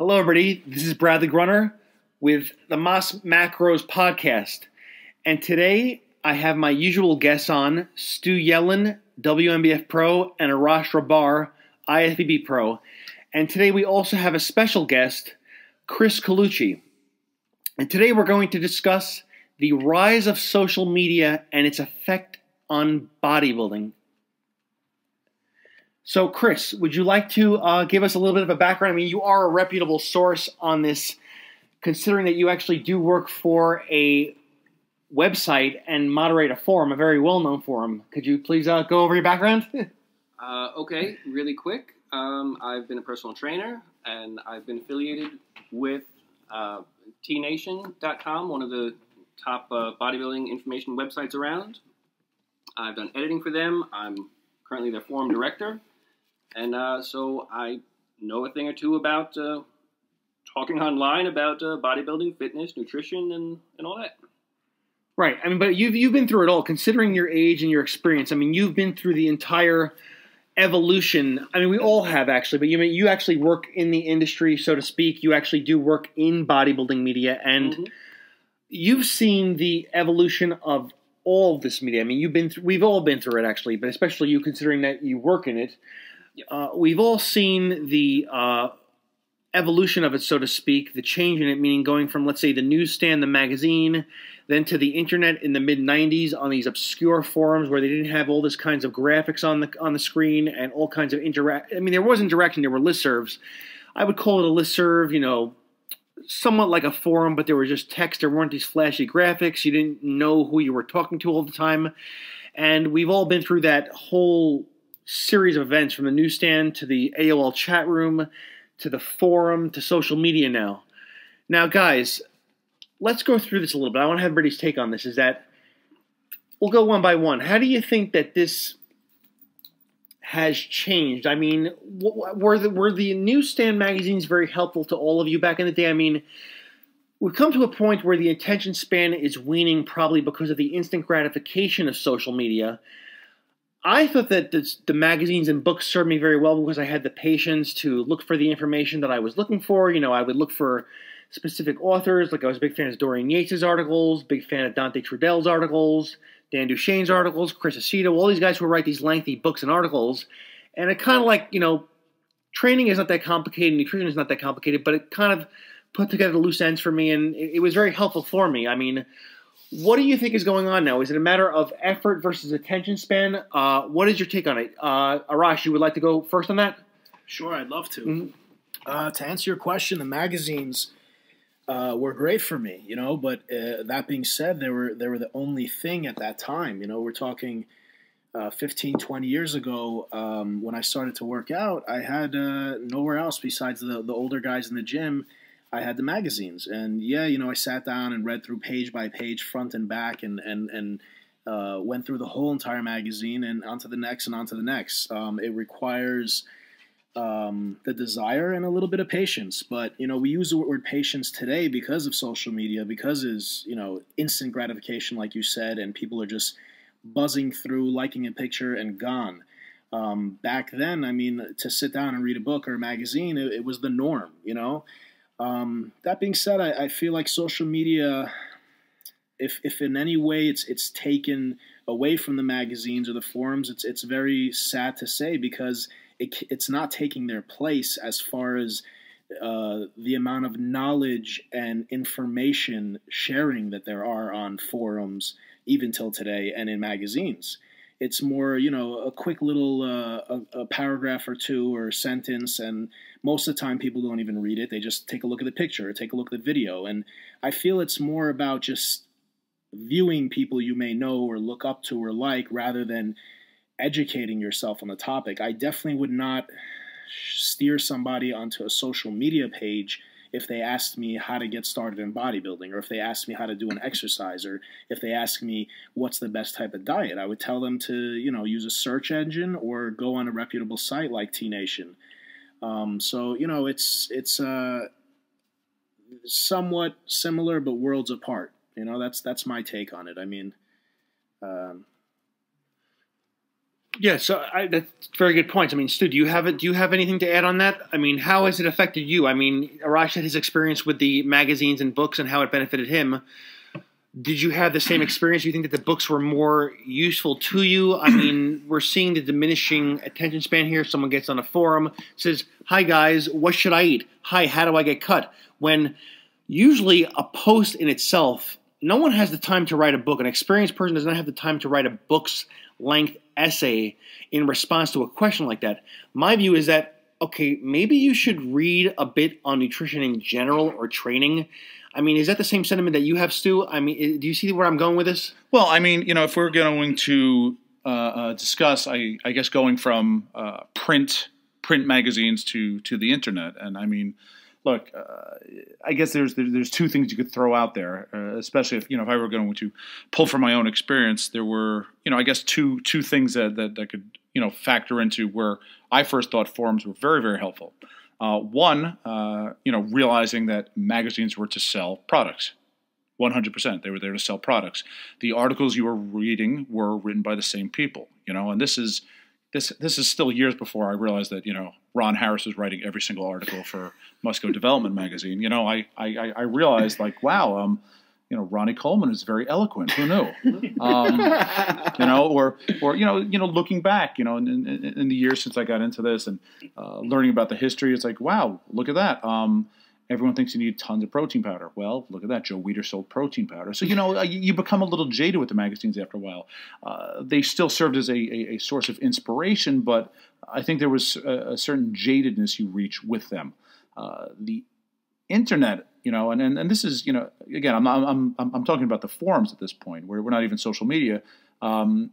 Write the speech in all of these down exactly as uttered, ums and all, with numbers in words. Hello, everybody. This is Bradley Grunner with the Mas Macros Podcast. And today I have my usual guests on, Stu Yellin, W M B F Pro, and Arash Rahbar, I F B B Pro. And today we also have a special guest, Chris Colucci. And today we're going to discuss the rise of social media and its effect on bodybuilding. So, Chris, would you like to uh, give us a little bit of a background? I mean, you are a reputable source on this, considering that you actually do work for a website and moderate a forum, a very well-known forum. Could you please uh, go over your background? uh, okay, really quick. Um, I've been a personal trainer, and I've been affiliated with uh, T Nation dot com, one of the top uh, bodybuilding information websites around. I've done editing for them. I'm currently their forum director. And uh, so I know a thing or two about uh, talking online about uh, bodybuilding, fitness, nutrition, and, and all that. Right. I mean, but you've, you've been through it all, considering your age and your experience. I mean, you've been through the entire evolution. I mean, we all have, actually. But you mean, you actually work in the industry, so to speak. You actually do work in bodybuilding media. And mm-hmm. you've seen the evolution of all of this media. I mean, you've been through, we've all been through it, actually. But especially you, considering that you work in it. Uh, we've all seen the uh, evolution of it, so to speak, the change in it, meaning going from, let's say, the newsstand, the magazine, then to the internet in the mid nineties on these obscure forums where they didn't have all this kinds of graphics on the on the screen and all kinds of interact. I mean, there wasn't interaction. There were listservs. I would call it a listserv, you know, somewhat like a forum, but there was just text. There weren't these flashy graphics. You didn't know who you were talking to all the time. And we've all been through that whole series of events, from the newsstand to the A O L chat room to the forum to social media now. Now, guys, let's go through this a little bit. I want to have everybody's take on this. Is that we'll go one by one. How do you think that this has changed? I mean, were the, were the newsstand magazines very helpful to all of you back in the day? I mean, we've come to a point where the attention span is waning, probably because of the instant gratification of social media. I thought that the, the magazines and books served me very well because I had the patience to look for the information that I was looking for. You know, I would look for specific authors. Like, I was a big fan of Dorian Yates' articles, big fan of Dante Trudell's articles, Dan Duchesne's articles, Chris Aceto, all these guys who write these lengthy books and articles. And it kind of, like, you know, training is not that complicated, nutrition is not that complicated, but it kind of put together the loose ends for me, and it, it was very helpful for me. I mean, what do you think is going on now? Is it a matter of effort versus attention span? Uh, what is your take on it? Uh, Arash, you would like to go first on that? Sure, I'd love to. Mm-hmm. uh, to answer your question, the magazines uh, were great for me, you know. But uh, that being said, they were they were the only thing at that time. You know, we're talking uh, fifteen, twenty years ago um, when I started to work out. I had uh, nowhere else besides the the older guys in the gym. I had the magazines, and yeah, you know, I sat down and read through page by page, front and back, and and and uh, went through the whole entire magazine and onto the next and onto the next. Um, it requires um, the desire and a little bit of patience, but you know, we use the word patience today because of social media, because it's, you know, instant gratification, like you said, and people are just buzzing through, liking a picture, and gone. Um, back then, I mean, to sit down and read a book or a magazine, it, it was the norm, you know. Um, that being said, I, I feel like social media, if, if in any way it's, it's taken away from the magazines or the forums, it's, it's very sad to say, because it, it's not taking their place as far as uh, the amount of knowledge and information sharing that there are on forums, even till today, and in magazines. It's more, you know, a quick little uh, a, a paragraph or two or a sentence, and most of the time people don't even read it. They just take a look at the picture or take a look at the video. And I feel it's more about just viewing people you may know or look up to or like, rather than educating yourself on the topic. I definitely would not steer somebody onto a social media page if they asked me how to get started in bodybuilding, or if they asked me how to do an exercise, or if they asked me what's the best type of diet. I would tell them to, you know, use a search engine or go on a reputable site like T Nation. Um, so, you know, it's it's uh, somewhat similar, but worlds apart. You know, that's that's my take on it. I mean, um, Yeah, so I, that's very good points. I mean, Stu, do you have it? Do you have anything to add on that? I mean, how has it affected you? I mean, Arash had his experience with the magazines and books and how it benefited him. Did you have the same experience? Do you think that the books were more useful to you? I mean, we're seeing the diminishing attention span here. Someone gets on a forum, says, "Hi guys, what should I eat? Hi, how do I get cut?" When usually a post in itself, no one has the time to write a book. An experienced person does not have the time to write a book's length essay in response to a question like that. My view is that, okay, maybe you should read a bit on nutrition in general or training. I mean, is that the same sentiment that you have, Stu? I mean, do you see where I'm going with this? Well, I mean, you know, if we're going to uh, uh, discuss, I, I guess, going from uh, print print magazines to to the internet, and I mean, look, uh, I guess there's there's two things you could throw out there, uh, especially if you know if I were going to pull from my own experience, there were you know I guess two two things that that, that could you know factor into where I first thought forums were very very helpful. Uh, one, uh, you know, realizing that magazines were to sell products, one hundred percent. They were there to sell products. The articles you were reading were written by the same people, you know, and this is this this is still years before I realized that you know Ron Harris was writing every single article for Musco Development Magazine. You know, I I, I realized like, wow, um, you know, Ronnie Coleman is very eloquent. Who knew? Um, you know, or, or, you know, you know, looking back, you know, in, in, in the years since I got into this and uh, learning about the history, it's like, wow, look at that. Um, everyone thinks you need tons of protein powder. Well, look at that. Joe Weider sold protein powder. So, you know, you become a little jaded with the magazines after a while. Uh, they still served as a, a, a source of inspiration, but I think there was a, a certain jadedness you reach with them. Uh, the internet, you know, and, and, and this is, you know, again, I'm, I'm, I'm, I'm talking about the forums at this point where we're not even social media. Um,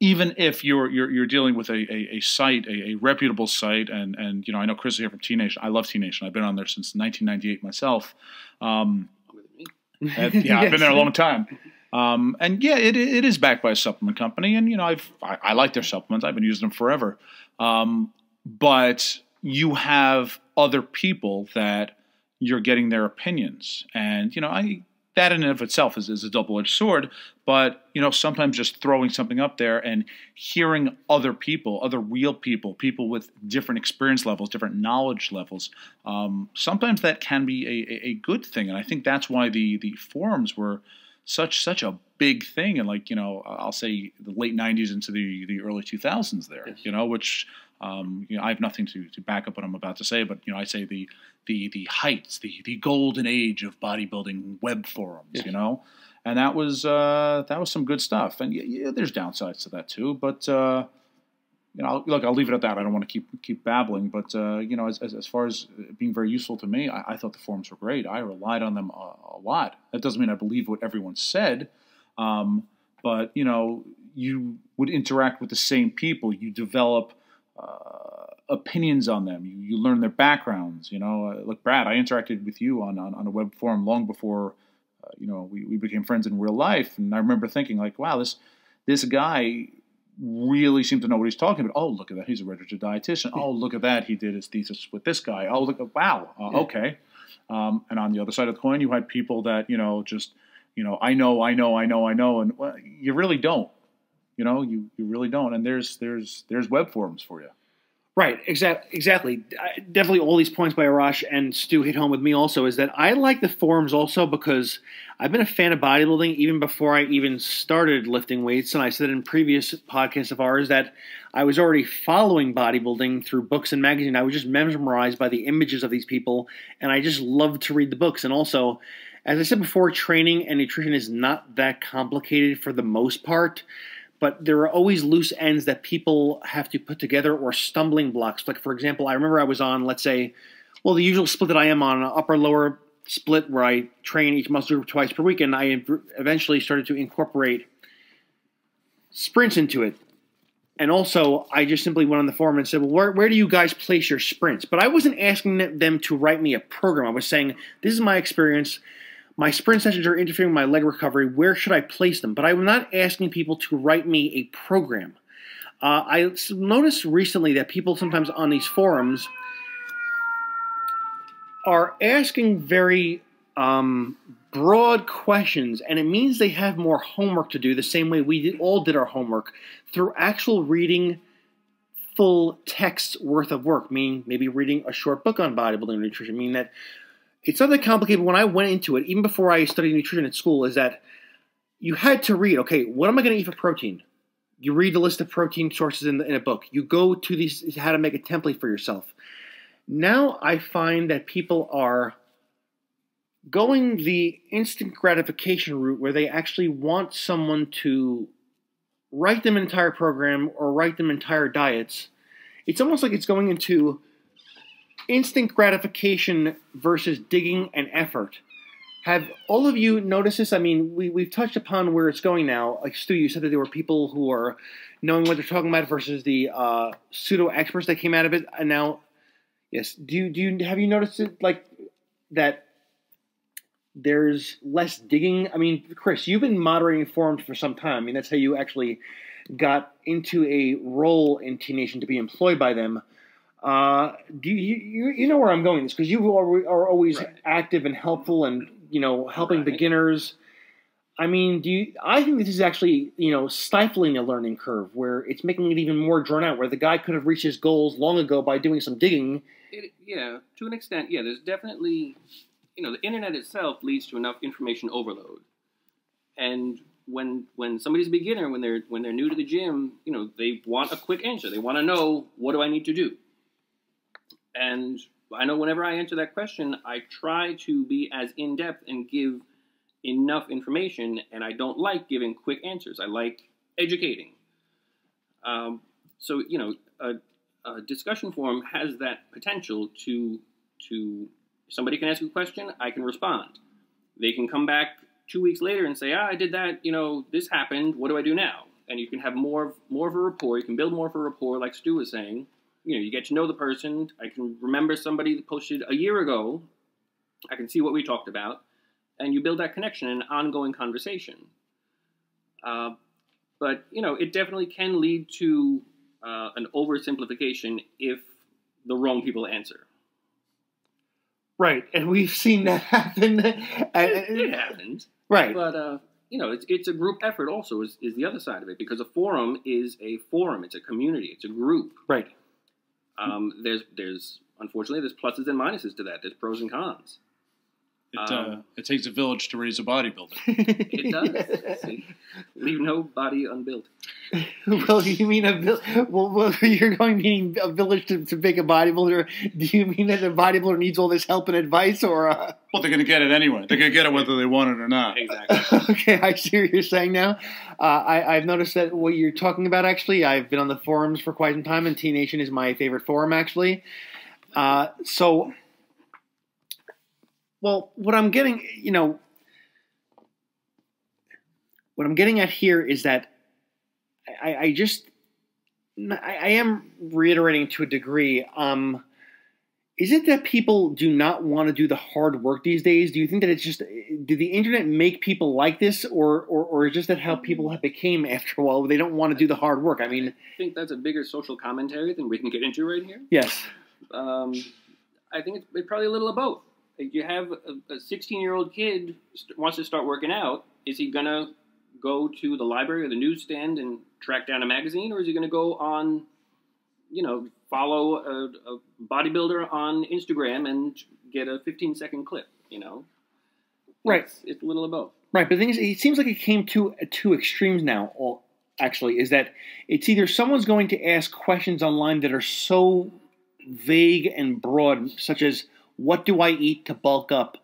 even if you're, you're, you're dealing with a, a, a site, a, a reputable site. And, and, you know, I know Chris is here from T Nation. I love T Nation. I've been on there since nineteen ninety-eight myself. Um, and, yeah, I've been there a long time. Um, and yeah, it, it is backed by a supplement company. And, you know, I've, I, I like their supplements. I've been using them forever. Um, but you have other people that you're getting their opinions. And, you know, I, that in and of itself is, is a double-edged sword. But, you know, sometimes just throwing something up there and hearing other people, other real people, people with different experience levels, different knowledge levels, um, sometimes that can be a, a good thing. And I think that's why the, the forums were such such a big thing. And, like, you know, I'll say the late nineties into the, the early two thousands there, yes. You know, which – Um, you know, I have nothing to, to back up what I'm about to say, but you know, I say the the the heights, the the golden age of bodybuilding web forums, yes. You know, and that was uh, that was some good stuff. And yeah, there's downsides to that too, but uh, you know, I'll, look, I'll leave it at that. I don't want to keep keep babbling, but uh, you know, as, as as far as being very useful to me, I, I thought the forums were great. I relied on them a, a lot. That doesn't mean I believe what everyone said, um, but you know, you would interact with the same people. You develop Uh, opinions on them. You, you learn their backgrounds. You know, uh, look, Brad, I interacted with you on, on, on a web forum long before, uh, you know, we, we became friends in real life. And I remember thinking like, wow, this, this guy really seemed to know what he's talking about. Oh, look at that. He's a registered dietitian. Oh, look at that. He did his thesis with this guy. Oh, look at, wow. Uh, okay. Um, and on the other side of the coin, you had people that, you know, just, you know, I know, I know, I know, I know. And well, you really don't. You know, you, you really don't. And there's there's there's web forums for you. Right, exact, exactly. I, definitely all these points by Arash and Stu hit home with me also is that I like the forums also because I've been a fan of bodybuilding even before I even started lifting weights. And I said in previous podcasts of ours that I was already following bodybuilding through books and magazines. I was just mesmerized by the images of these people, and I just loved to read the books. And also, as I said before, training and nutrition is not that complicated for the most part. But there are always loose ends that people have to put together or stumbling blocks. Like, for example, I remember I was on, let's say, well, the usual split that I am on, an upper-lower split where I train each muscle group twice per week, and I eventually started to incorporate sprints into it. And also, I just simply went on the forum and said, well, where, where do you guys place your sprints? But I wasn't asking them to write me a program. I was saying, this is my experience. My sprint sessions are interfering with my leg recovery. Where should I place them? But I'm not asking people to write me a program. Uh, I noticed recently that people sometimes on these forums are asking very um, broad questions, and it means they have more homework to do the same way we did, all did our homework through actual reading full texts worth of work, meaning maybe reading a short book on bodybuilding and nutrition, meaning that it's not that complicated. When I went into it, even before I studied nutrition at school, is that you had to read, okay, what am I going to eat for protein? You read the list of protein sources in, the, in a book. You go to these, how to make a template for yourself. Now I find that people are going the instant gratification route where they actually want someone to write them an entire program or write them entire diets. It's almost like it's going into instant gratification versus digging and effort. Have all of you noticed this? I mean, we, we've touched upon where it's going now. Like, Stu, you said that there were people who are knowing what they're talking about versus the uh, pseudo-experts that came out of it. And now, yes, do you, do you, have you noticed it, like, that there's less digging? I mean, Chris, you've been moderating forums for some time. I mean, that's how you actually got into a role in T Nation to be employed by them. Uh, do you, you, you know where I'm going with this, because you are, are always right. active and helpful and, you know, helping right. beginners. I mean, do you, I think this is actually, you know, stifling a learning curve where it's making it even more drawn out, where the guy could have reached his goals long ago by doing some digging. It, yeah, to an extent, yeah, there's definitely, you know, the internet itself leads to enough information overload. And when, when somebody's a beginner, when they're, when they're new to the gym, you know, they want a quick answer. They want to know, what do I need to do? And I know whenever I answer that question, I try to be as in-depth and give enough information, and I don't like giving quick answers. I like educating. Um, so, you know, a, a discussion forum has that potential to, to somebody can ask a question, I can respond. They can come back two weeks later and say, ah, I did that, you know, this happened, what do I do now? And you can have more, more of a rapport, you can build more of a rapport, like Stu was saying. You know, you get to know the person. I can remember somebody that posted a year ago. I can see what we talked about. And you build that connection in an ongoing conversation. Uh, but, you know, it definitely can lead to uh, an oversimplification if the wrong people answer. Right. And we've seen that happen. it, it happens. Right. But, uh, you know, it's, it's a group effort also is, is the other side of it. Because a forum is a forum. It's a community. It's a group. Right. Um, there's, there's, unfortunately, there's pluses and minuses to that. There's pros and cons. It, um, uh, it takes a village to raise a bodybuilder. It does. See? Leave no body unbuilt. Well, you mean a vi- well, well, you're going meaning a village to, to make a bodybuilder. Do you mean that the bodybuilder needs all this help and advice, or? Uh... Well, they're going to get it anyway. They're going to get it whether they want it or not. Exactly. Okay, I see what you're saying now. Uh, I, I've noticed that what you're talking about. Actually, I've been on the forums for quite some time, and T Nation is my favorite forum. Actually, uh, so. Well, what I'm getting, you know, what I'm getting at here is that I, I just, I, I am reiterating to a degree. Um, is it that people do not want to do the hard work these days? Do you think that it's just, did the internet make people like this, or or, or is just that how people have became after a while? They don't want to do the hard work. I mean, I think that's a bigger social commentary than we can get into right here. Yes. Um, I think it's, it's probably a little of both. If you have a sixteen-year-old kid st- wants to start working out, is he going to go to the library or the newsstand and track down a magazine, or is he going to go on, you know, follow a, a bodybuilder on Instagram and get a fifteen-second clip, you know? Right. It's, it's a little of both. Right, but the thing is, it seems like it came to two extremes now, all, actually, is that it's either someone's going to ask questions online that are so vague and broad, such as, what do I eat to bulk up?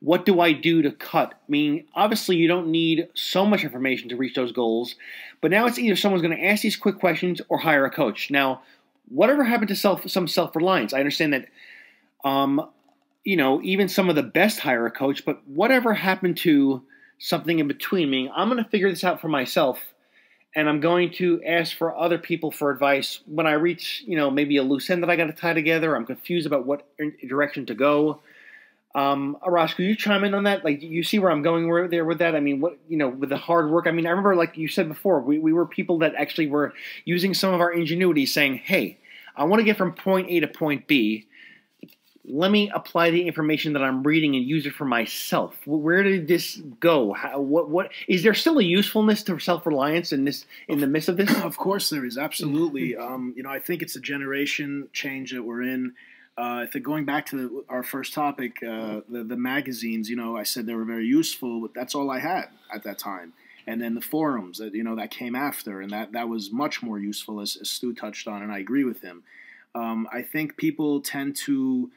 What do I do to cut? I mean, obviously you don't need so much information to reach those goals, but now it's either someone's going to ask these quick questions or hire a coach. Now, whatever happened to self, some self-reliance? I understand that, um, you know, even some of the best hire a coach, but whatever happened to something in between? Meaning, I'm going to figure this out for myself, and I'm going to ask for other people for advice when I reach, you know, maybe a loose end that I got to tie together. I'm confused about what direction to go. Um, Arash, could you chime in on that? Like, you see where I'm going there with that? I mean, what, you know, with the hard work. I mean, I remember, like you said before, we, we were people that actually were using some of our ingenuity saying, hey, I want to get from point A to point B. let me apply the information that I'm reading and use it for myself. Where did this go? How, what, what is there still a usefulness to self-reliance in this, in the midst of this? Of course there is. Absolutely. um, you know, I think it's a generation change that we're in. Uh, I think going back to the, our first topic, uh, the, the magazines, you know, I said they were very useful, but that's all I had at that time. And then the forums that, you know, that came after, and that, that was much more useful, as, as Stu touched on, and I agree with him. Um, I think people tend to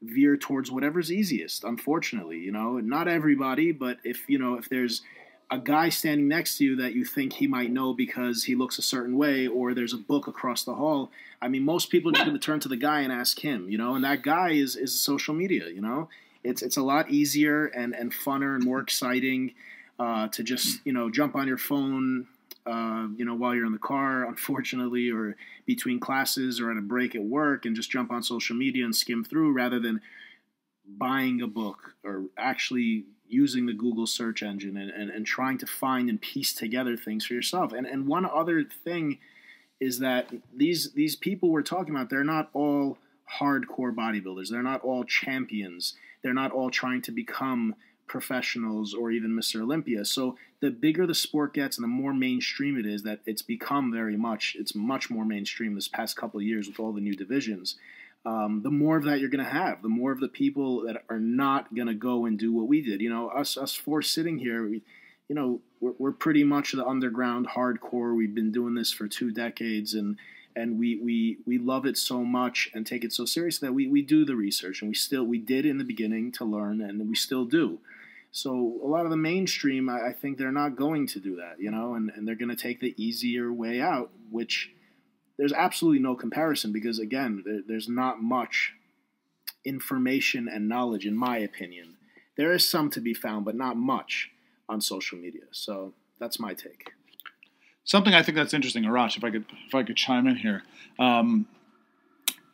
veer towards whatever's easiest, unfortunately, you know, not everybody, but if, you know, if there's a guy standing next to you that you think he might know because he looks a certain way, or there's a book across the hall, I mean, most people are just going to turn to the guy and ask him, you know, and that guy is, is social media, you know, it's, it's a lot easier and, and funner and more exciting, uh, to just, you know, jump on your phone, Uh, you know, while you're in the car, unfortunately, or between classes or at a break at work, and just jump on social media and skim through, rather than buying a book or actually using the Google search engine and, and, and trying to find and piece together things for yourself. And and one other thing is that these these people we're talking about, they're not all hardcore bodybuilders. They're not all champions. They're not all trying to become professionals or even Mister Olympia. So the bigger the sport gets and the more mainstream it is, that it's become very much, it's much more mainstream this past couple of years with all the new divisions, um, the more of that you're going to have, the more of the people that are not going to go and do what we did. You know, us, us four sitting here, we, you know, we're, we're pretty much the underground hardcore. We've been doing this for two decades and, and we, we, we love it so much and take it so seriously that we, we do the research, and we still, we did in the beginning to learn, and we still do. So a lot of the mainstream, I think they're not going to do that, you know, and, and they're going to take the easier way out, which there's absolutely no comparison, because, again, there, there's not much information and knowledge, in my opinion. There is some to be found, but not much on social media. So that's my take. Something I think that's interesting, Arash, if I could, if I could chime in here. Um,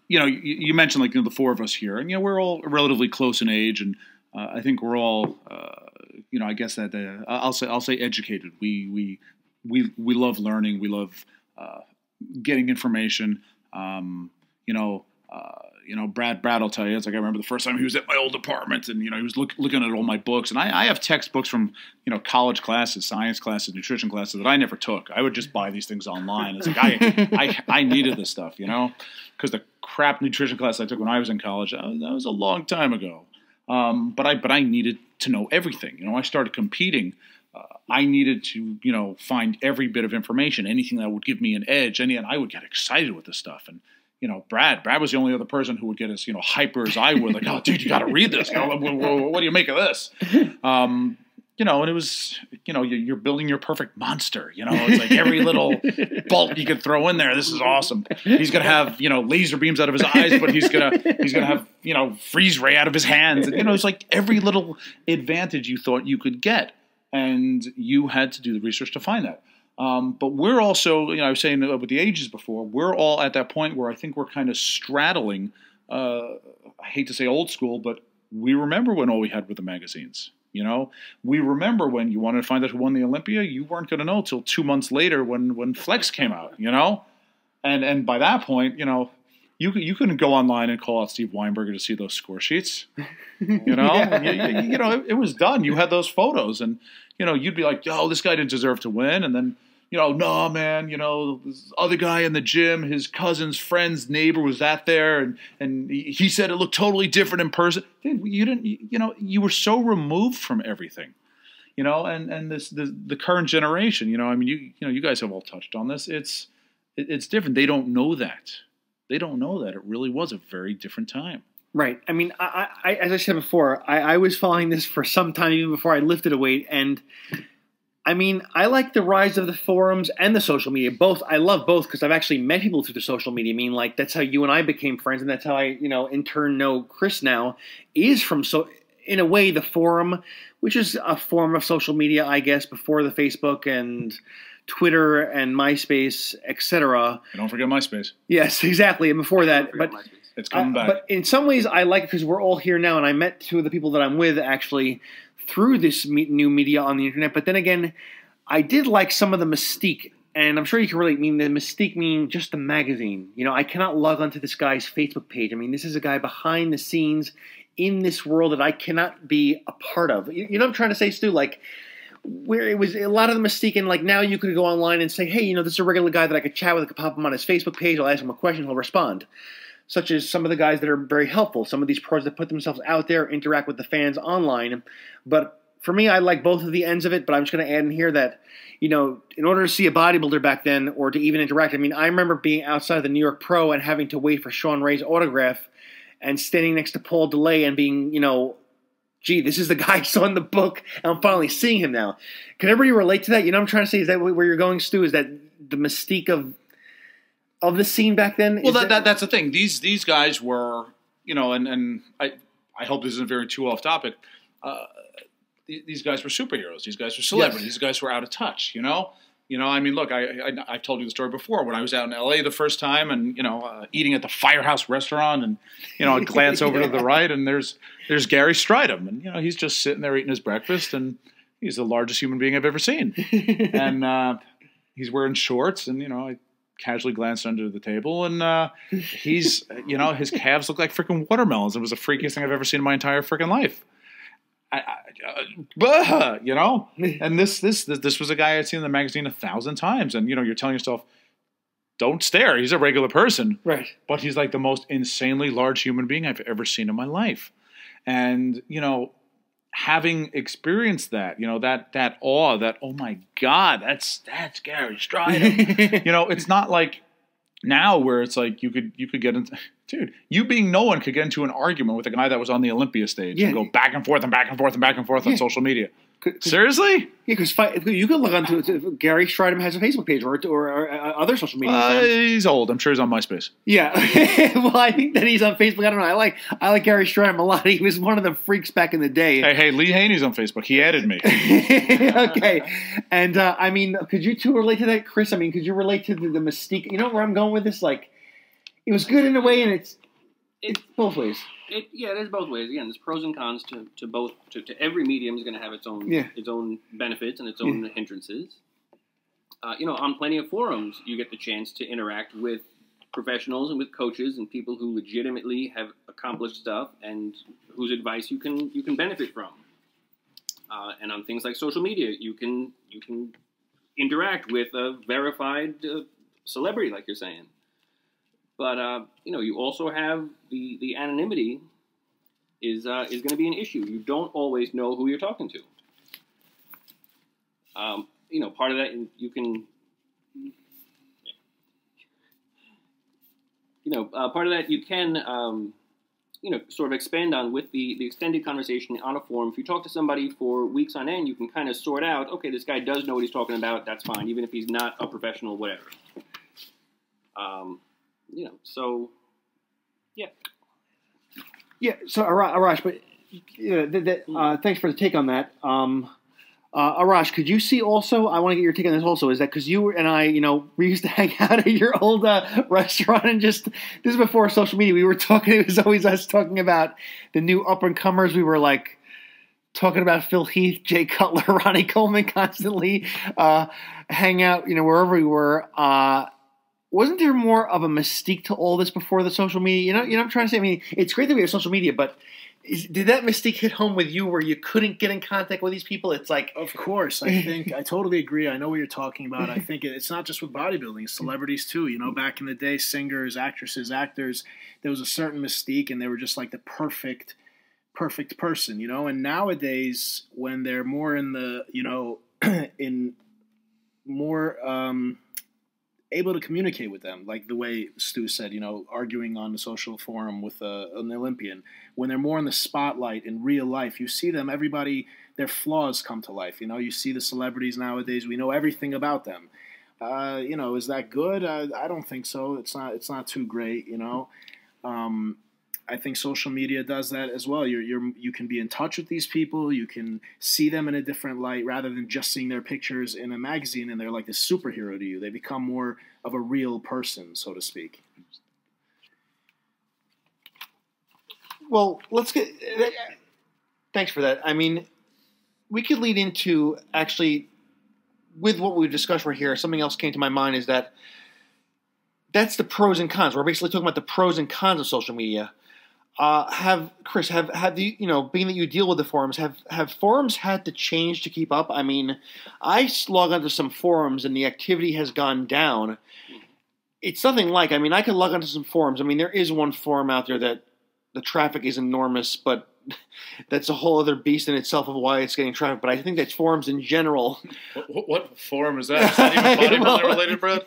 you know, you, you mentioned, like, you know, the four of us here, and, you know, we're all relatively close in age, and Uh, I think we're all, uh, you know, I guess that uh, I'll say I'll say educated. We we we we love learning. We love uh, getting information. Um, you know, uh, you know, Brad Brad will tell you. It's like I remember the first time he was at my old apartment, and you know, he was look, looking at all my books. And I, I have textbooks from you know college classes, science classes, nutrition classes that I never took. I would just buy these things online. It's like I I, I needed this stuff, you know, because the crap nutrition class I took when I was in college, that was a long time ago. Um, but I, but I needed to know everything. You know, I started competing. Uh, I needed to, you know, find every bit of information, anything that would give me an edge. And, and I would get excited with this stuff. And, you know, Brad, Brad was the only other person who would get as, you know, hyper as I would. Like, oh, dude, you got to read this. You know, what, what do you make of this? Um, you know, and it was, you know, you're, you're building your perfect monster. You know, it's like every little bolt you could throw in there. This is awesome. He's going to have, you know, laser beams out of his eyes, but he's going to, he's going to have, you know, freeze ray out of his hands. And, you know, it's like every little advantage you thought you could get. And you had to do the research to find that. Um, but we're also, you know, I was saying with the ages before, we're all at that point where I think we're kind of straddling, uh, I hate to say old school, but we remember when all we had were the magazines. You know, we remember when you wanted to find out who won the Olympia, you weren't going to know till two months later when, when Flex came out, you know, and, and by that point, you know, you, you couldn't go online and call out Steve Weinberger to see those score sheets, you know, yeah. you, you, you know, it, it was done. You had those photos and, you know, you'd be like, yo, this guy didn't deserve to win. And then, you know, no, man, you know, this other guy in the gym, his cousin's friend's neighbor was that there. And, and he said it looked totally different in person. You didn't, you know, you were so removed from everything, you know, and, and this, this, the current generation, you know, I mean, you, you know, you guys have all touched on this. It's, it, it's different. They don't know that. They don't know that. It really was a very different time. Right. I mean, I, I as I said before, I, I was following this for some time, even before I lifted a weight. And I mean, I like the rise of the forums and the social media. Both, I love both because I've actually met people through the social media. I mean, like that's how you and I became friends, and that's how I, you know, in turn know Chris now is from so. In a way, the forum, which is a form of social media, I guess, before the Facebook and Twitter and MySpace, et cetera. And don't forget MySpace. Yes, exactly, and before that, but MySpace. It's coming uh, back. But in some ways, I like it because we're all here now, and I met two of the people that I'm with actually through this me new media on the internet. But then again, I did like some of the mystique and I'm sure you can relate, I mean, the mystique, mean just the magazine. You know, I cannot log onto this guy's Facebook page. I mean, this is a guy behind the scenes in this world that I cannot be a part of. You, you know what I'm trying to say, Stu? Like, where it was a lot of the mystique, and like now you could go online and say, hey, you know, this is a regular guy that I could chat with. I could pop him on his Facebook page. I'll ask him a question. He'll respond. Such as some of the guys that are very helpful. Some of these pros that put themselves out there, interact with the fans online. But for me, I like both of the ends of it, but I'm just going to add in here that, you know, in order to see a bodybuilder back then or to even interact, I mean, I remember being outside of the New York Pro and having to wait for Sean Ray's autograph and standing next to Paul DeLay and being, you know, gee, this is the guy I saw in the book, and I'm finally seeing him now. Can everybody relate to that? You know what I'm trying to say? Is that where you're going, Stu? Is that the mystique of of the scene back then? Well, that, that that's the thing. These these guys were, you know, and, and I, I hope this isn't very too off topic, uh, these guys were superheroes. These guys were celebrities. Yes. These guys were out of touch, you know? You know, I mean, look, I, I, I've told you the story before. When I was out in L A the first time and, you know, uh, eating at the Firehouse restaurant and, you know, I glance over yeah. to the right and there's there's Gary Strydom. And, you know, he's just sitting there eating his breakfast and he's the largest human being I've ever seen. and uh, he's wearing shorts and, you know, I casually glanced under the table and uh, he's, you know, his calves look like freaking watermelons. It was the freakiest thing I've ever seen in my entire freaking life. I, I, uh, you know, and this, this, this was a guy I'd seen in the magazine a thousand times. And, you know, you're telling yourself, don't stare. He's a regular person. Right. But he's like the most insanely large human being I've ever seen in my life. And, you know, having experienced that, you know, that, that awe that, oh my God, that's, that's Gary Strydom. You know, it's not like now where it's like, you could, you could get into, dude, you being no one could get into an argument with a guy that was on the Olympia stage yeah. and go back and forth and back and forth and back and forth yeah. on social media. Cause, cause, Seriously? Yeah, because you could look onto it. Gary Strydom has a Facebook page or, or, or other social media. Uh, he's old. I'm sure he's on MySpace. Yeah. Well, I think that he's on Facebook. I don't know. I like I like Gary Strydom a lot. He was one of the freaks back in the day. Hey, hey, Lee Haney's on Facebook. He added me. Okay. And, uh, I mean, could you two relate to that, Chris? I mean, could you relate to the, the mystique? You know where I'm going with this? Like, it was good in a way, and it's it's both ways. It, yeah, it is both ways. Again, there's pros and cons to, to both. To, to every medium is going to have its own yeah. its own benefits and its own yeah. hindrances. Uh, you know, on plenty of forums, you get the chance to interact with professionals and with coaches and people who legitimately have accomplished stuff and whose advice you can you can benefit from. Uh, and on things like social media, you can you can interact with a verified uh, celebrity, like you're saying. But, uh, you know, you also have the, the anonymity is uh, is going to be an issue. You don't always know who you're talking to. Um, you know, part of that, you can, you know, uh, part of that you can, um, you know, sort of expand on with the, the extended conversation on a forum. If you talk to somebody for weeks on end, you can kind of sort out, okay, this guy does know what he's talking about. That's fine, even if he's not a professional, whatever. Um... You know, so, yeah. Yeah, so, Arash, but uh, th th uh, thanks for the take on that. Um, uh, Arash, could you see also, I want to get your take on this also, is that because you and I, you know, we used to hang out at your old uh, restaurant and just, this is before social media, we were talking, it was always us talking about the new up-and-comers. We were like talking about Phil Heath, Jay Cutler, Ronnie Coleman constantly, uh, hang out, you know, wherever we were, uh, wasn't there more of a mystique to all this before the social media? You know, you know what I'm trying to say? I mean, it's great that we have social media, but is, did that mystique hit home with you where you couldn't get in contact with these people? It's like... Of course. I think... I totally agree. I know what you're talking about. I think it, it's not just with bodybuilding. It's celebrities, too. You know, back in the day, singers, actresses, actors, there was a certain mystique, and they were just like the perfect, perfect person, you know? And nowadays, when they're more in the, you know, in more... Um, able to communicate with them, like the way Stu said, you know, arguing on a social forum with a, an Olympian. When they're more in the spotlight in real life, you see them, everybody, their flaws come to life. You know, you see the celebrities nowadays, we know everything about them. Uh, you know, is that good? I, I don't think so. It's not, it's not too great, you know. Um, I think social media does that as well. You're, you're, you can be in touch with these people. You can see them in a different light rather than just seeing their pictures in a magazine and they're like this superhero to you. They become more of a real person, so to speak. Well, let's get – thanks for that. I mean, we could lead into actually – with what we discussed right here, something else came to my mind is that that's the pros and cons. We're basically talking about the pros and cons of social media. Uh, have Chris, have have the you know, being that you deal with the forums, have have forums had to change to keep up? I mean, I log onto some forums and the activity has gone down. It's nothing like, I mean, I could log onto some forums. I mean, there is one forum out there that the traffic is enormous, but that's a whole other beast in itself of why it's getting traffic. But I think that's forums in general. What, what forum is that? Is that even bodybuilding related, Brad?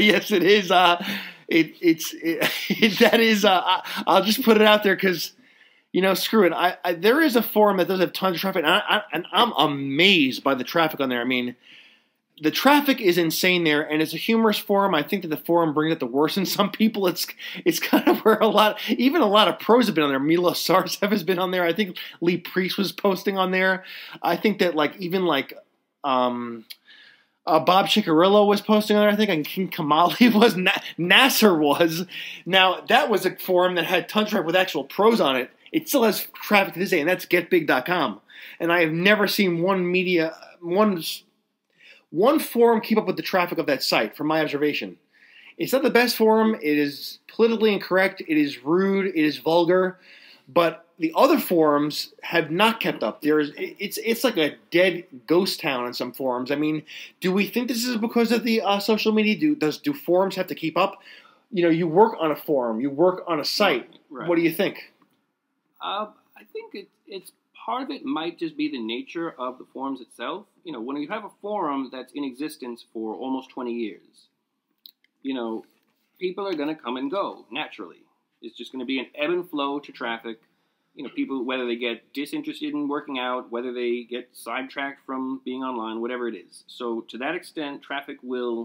Yes, it is. Uh, It, it's it, it, that is uh, I, I'll just put it out there because, you know, screw it. I, I there is a forum that does have tons of traffic, and, I, I, and I'm amazed by the traffic on there. I mean, the traffic is insane there, and it's a humorous forum. I think that the forum brings out the worst in some people. It's it's kind of where a lot, even a lot of pros have been on there. Milos Sarcev has been on there. I think Lee Priest was posting on there. I think that like even like. Um, Uh, Bob Chicarillo was posting on there, I think, and King Kamali was. Na Nasser was. Now, that was a forum that had tons of traffic with actual pros on it. It still has traffic to this day, and that's get big dot com. And I have never seen one media, one, one forum keep up with the traffic of that site, from my observation. It's not the best forum. It is politically incorrect. It is rude. It is vulgar. But the other forums have not kept up. There is, it's it's like a dead ghost town in some forums. I mean, do we think this is because of the uh, social media? Do does do forums have to keep up? You know, you work on a forum, you work on a site. Right. What do you think? Uh, I think it, it's part of it might just be the nature of the forums itself. You know, when you have a forum that's in existence for almost twenty years, you know, people are going to come and go naturally. It's just going to be an ebb and flow to traffic. You know, people, whether they get disinterested in working out, whether they get sidetracked from being online, whatever it is. So to that extent, traffic will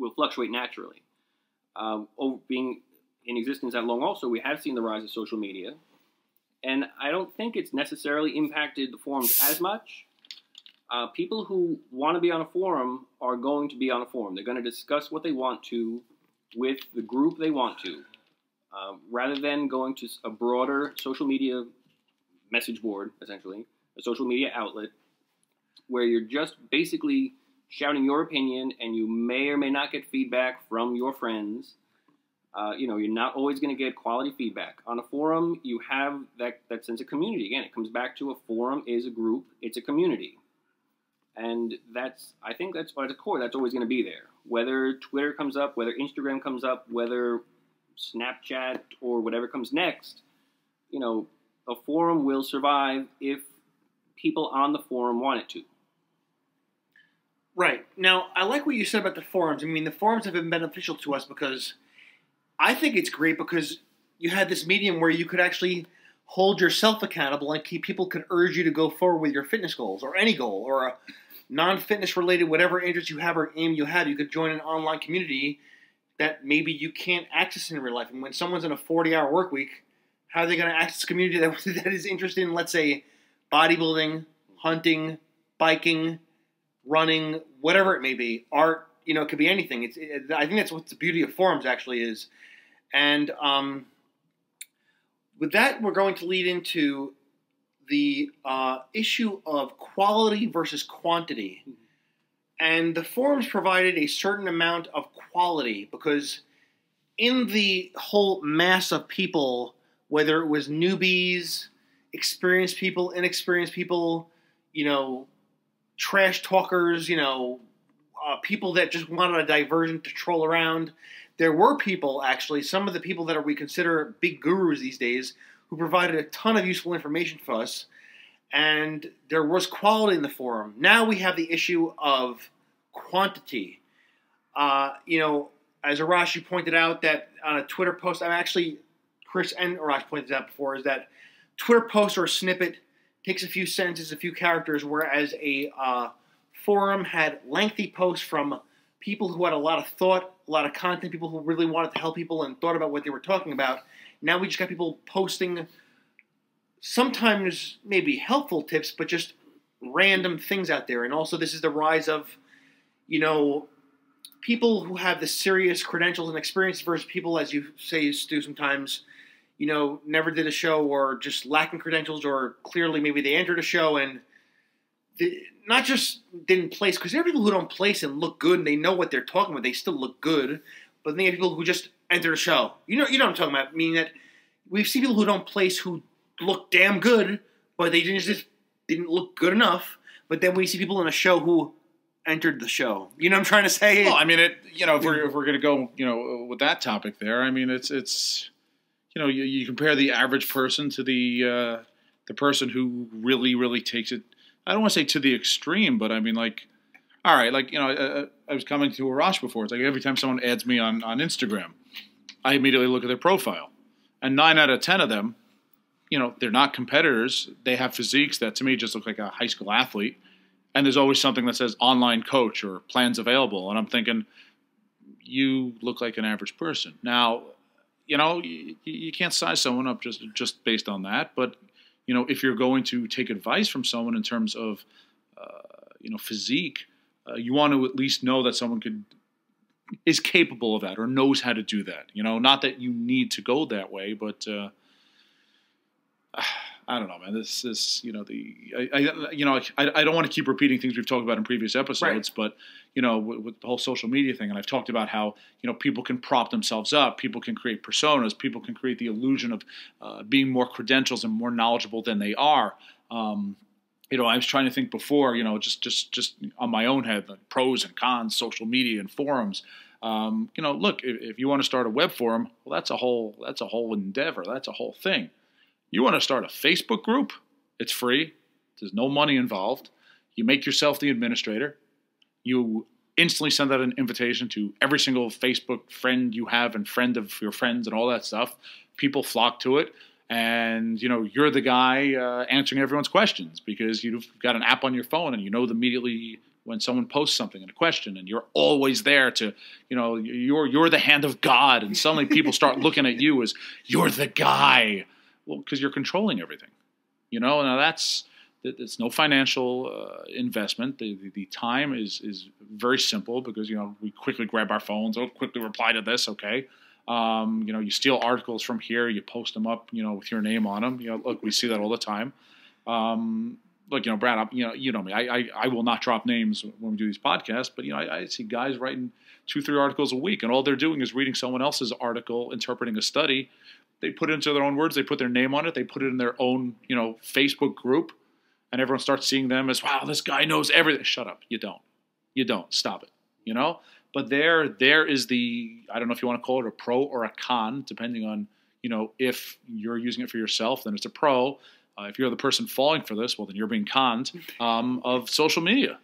will fluctuate naturally. Uh, being in existence that long also, we have seen the rise of social media. And I don't think it's necessarily impacted the forums as much. Uh, people who want to be on a forum are going to be on a forum. They're going to discuss what they want to with the group they want to. Uh, rather than going to a broader social media message board, essentially, a social media outlet, where you're just basically shouting your opinion and you may or may not get feedback from your friends. Uh, you know, you're not always going to get quality feedback. On a forum, you have that, that sense of community. Again, it comes back to a forum is a group, it's a community. And that's, I think that's at the core, that's always going to be there. Whether Twitter comes up, whether Instagram comes up, whether Snapchat or whatever comes next, you know, a forum will survive if people on the forum want it to. Right. Now, I like what you said about the forums. I mean, the forums have been beneficial to us because I think it's great because you had this medium where you could actually hold yourself accountable and keep, people could urge you to go forward with your fitness goals or any goal or a non-fitness related, whatever interest you have or aim you have. You could join an online community that maybe you can't access in real life. And when someone's in a forty-hour work week, how are they going to access a community that, that is interested in, let's say, bodybuilding, hunting, biking, running, whatever it may be, art, you know, it could be anything. It's, it, I think that's what the beauty of forums actually is. And um, with that, we're going to lead into the uh, issue of quality versus quantity. Mm-hmm. And the forums provided a certain amount of quality because in the whole mass of people, whether it was newbies, experienced people, inexperienced people, you know, trash talkers, you know, uh, people that just wanted a diversion to troll around, there were people actually, some of the people that are, we consider big gurus these days, who provided a ton of useful information for us. And there was quality in the forum. Now we have the issue of quantity. Uh, you know, as Arash, you pointed out that on a Twitter post, I'm actually, Chris and Arash pointed out before, is that Twitter post or a snippet takes a few sentences, a few characters, whereas a uh, forum had lengthy posts from people who had a lot of thought, a lot of content, people who really wanted to help people and thought about what they were talking about. Now we just got people posting sometimes maybe helpful tips, but just random things out there. And also this is the rise of, you know, people who have the serious credentials and experience versus people, as you say, Stu, sometimes, you know, never did a show or just lacking credentials or clearly maybe they entered a show and the, not just didn't place, because there are people who don't place and look good, and they know what they're talking about. They still look good. But then there are people who just enter the show. You know, you know what I'm talking about. Meaning that we've seen people who don't place who look damn good, but they didn't just didn't look good enough. But then we see people in a show who entered the show. You know what I'm trying to say? Well, I mean, it. You know, if we're if we're gonna go, you know, with that topic there, I mean, it's it's, you know, you, you compare the average person to the uh, the person who really really takes it. I don't want to say to the extreme, but I mean, like, all right, like, you know, uh, I was coming to Arash before. It's like every time someone adds me on, on Instagram, I immediately look at their profile. And nine out of ten of them, you know, they're not competitors. They have physiques that, to me, just look like a high school athlete. And there's always something that says online coach or plans available. And I'm thinking, you look like an average person. Now, you know, you, you can't size someone up just just based on that. But, you know, if you're going to take advice from someone in terms of, uh, you know, physique, uh, you want to at least know that someone could is capable of that or knows how to do that. You know, not that you need to go that way, but uh, I don't know, man. This is, you know, the I, I you know I, I don't want to keep repeating things we've talked about in previous episodes, right. But you know, with, with the whole social media thing, and I've talked about how, you know, people can prop themselves up, people can create personas, people can create the illusion of uh, being more credentials and more knowledgeable than they are. Um, You know, I was trying to think before, you know, just just, just on my own head, like pros and cons, social media and forums. Um, you know, look, if, if you want to start a web forum, well, that's a whole that's a whole endeavor. That's a whole thing. You want to start a Facebook group? It's free. There's no money involved. You make yourself the administrator. You instantly send out an invitation to every single Facebook friend you have and friend of your friends and all that stuff. People flock to it. And, you know, you're the guy uh, answering everyone's questions because you've got an app on your phone and you know immediately when someone posts something and a question, and you're always there to, you know, you're you're the hand of God, and suddenly people start looking at you as you're the guy. Well, because you're controlling everything, you know. Now that's it's no financial uh, investment. The, the the time is is very simple because, you know, we quickly grab our phones, oh, quickly reply to this, okay. Um, you know, you steal articles from here, you post them up, you know, with your name on them. You know, look, we see that all the time. Um, look, you know, Brad, I'm, you know, you know me, I, I, I will not drop names when we do these podcasts, but, you know, I, I see guys writing two, three articles a week, and all they're doing is reading someone else's article, interpreting a study. They put it into their own words. They put their name on it. They put it in their own, you know, Facebook group, and everyone starts seeing them as, wow, this guy knows everything. Shut up. You don't, you don't stop it. You know? But there, there is the, I don't know if you want to call it a pro or a con, depending on, you know, if you're using it for yourself, then it's a pro. Uh, if you're the person falling for this, well, then you're being conned um, of social media.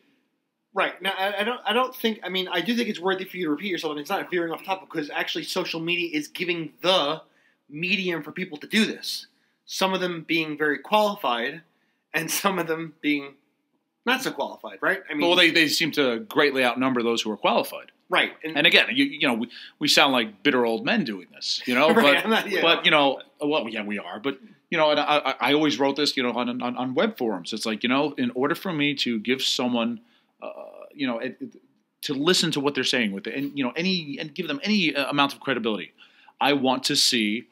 Right. Now, I, I don't I don't think, I mean, I do think it's worthy for you to repeat yourself, and it's not veering off topic, because actually social media is giving the medium for people to do this. Some of them being very qualified, and some of them being not so qualified, right? I mean, well, they, they seem to greatly outnumber those who are qualified. Right. And, and again, you, you know, we, we sound like bitter old men doing this, you know, right, but, not, yeah. but, you know, well, yeah, we are. But, you know, and I, I always wrote this, you know, on, on, on web forums. It's like, you know, in order for me to give someone, uh, you know, it, it, to listen to what they're saying with it and, you know, any and give them any uh, amount of credibility, I want to see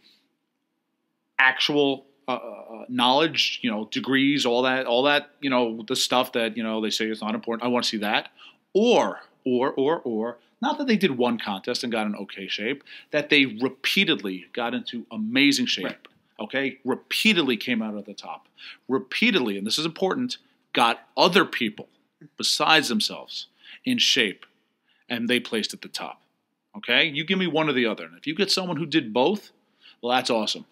actual uh, uh, knowledge, you know, degrees, all that, all that, you know, the stuff that, you know, they say is not important. I want to see that. Or, or, or, or. Not that they did one contest and got an okay shape, that they repeatedly got into amazing shape, right. Okay? Repeatedly came out of the top. Repeatedly, and this is important, got other people besides themselves in shape, and they placed at the top, okay? You give me one or the other. And if you get someone who did both, well, that's awesome,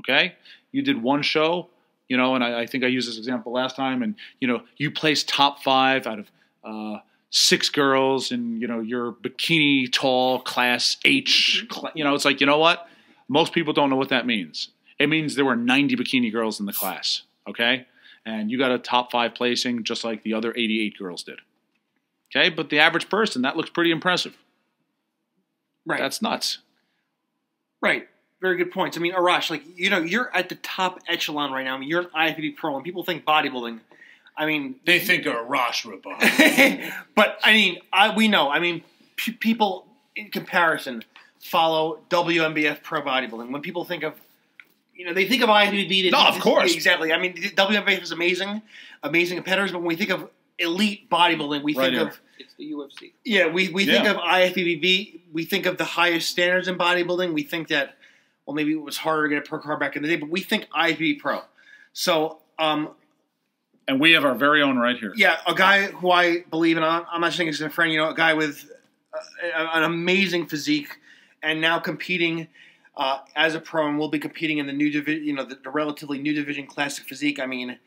okay? You did one show, you know, and I, I think I used this example last time, and, you know, you placed top five out of uh, – six girls in, you know, your bikini tall class H, you know, it's like, you know what? Most people don't know what that means. It means there were ninety bikini girls in the class, okay? And you got a top five placing just like the other eighty-eight girls did, okay? But the average person, that looks pretty impressive. Right. That's nuts. Right. Very good points. I mean, Arash, like, you know, you're at the top echelon right now. I mean, you're an I F B B Pro, and people think bodybuilding. I mean, they think of Arash Rahbar. But I mean, I, we know. I mean, p people in comparison follow W M B F Pro bodybuilding. When people think of You know, they think of I F B B. No, of course. Exactly. I mean, W M B F is amazing, amazing competitors, but when we think of elite bodybuilding, we right think here. of... It's the U F C. Yeah, we, we yeah. think of I F B B. We think of the highest standards in bodybuilding. We think that, well, maybe it was harder to get a pro card back in the day, but we think I F B B Pro. So... um, and we have our very own right here. Yeah, a guy who I believe in, I'm not saying he's a friend, you know, a guy with uh, an amazing physique and now competing... Uh, as a pro, and we'll be competing in the new division, you know, the, the relatively new division, classic physique. I mean,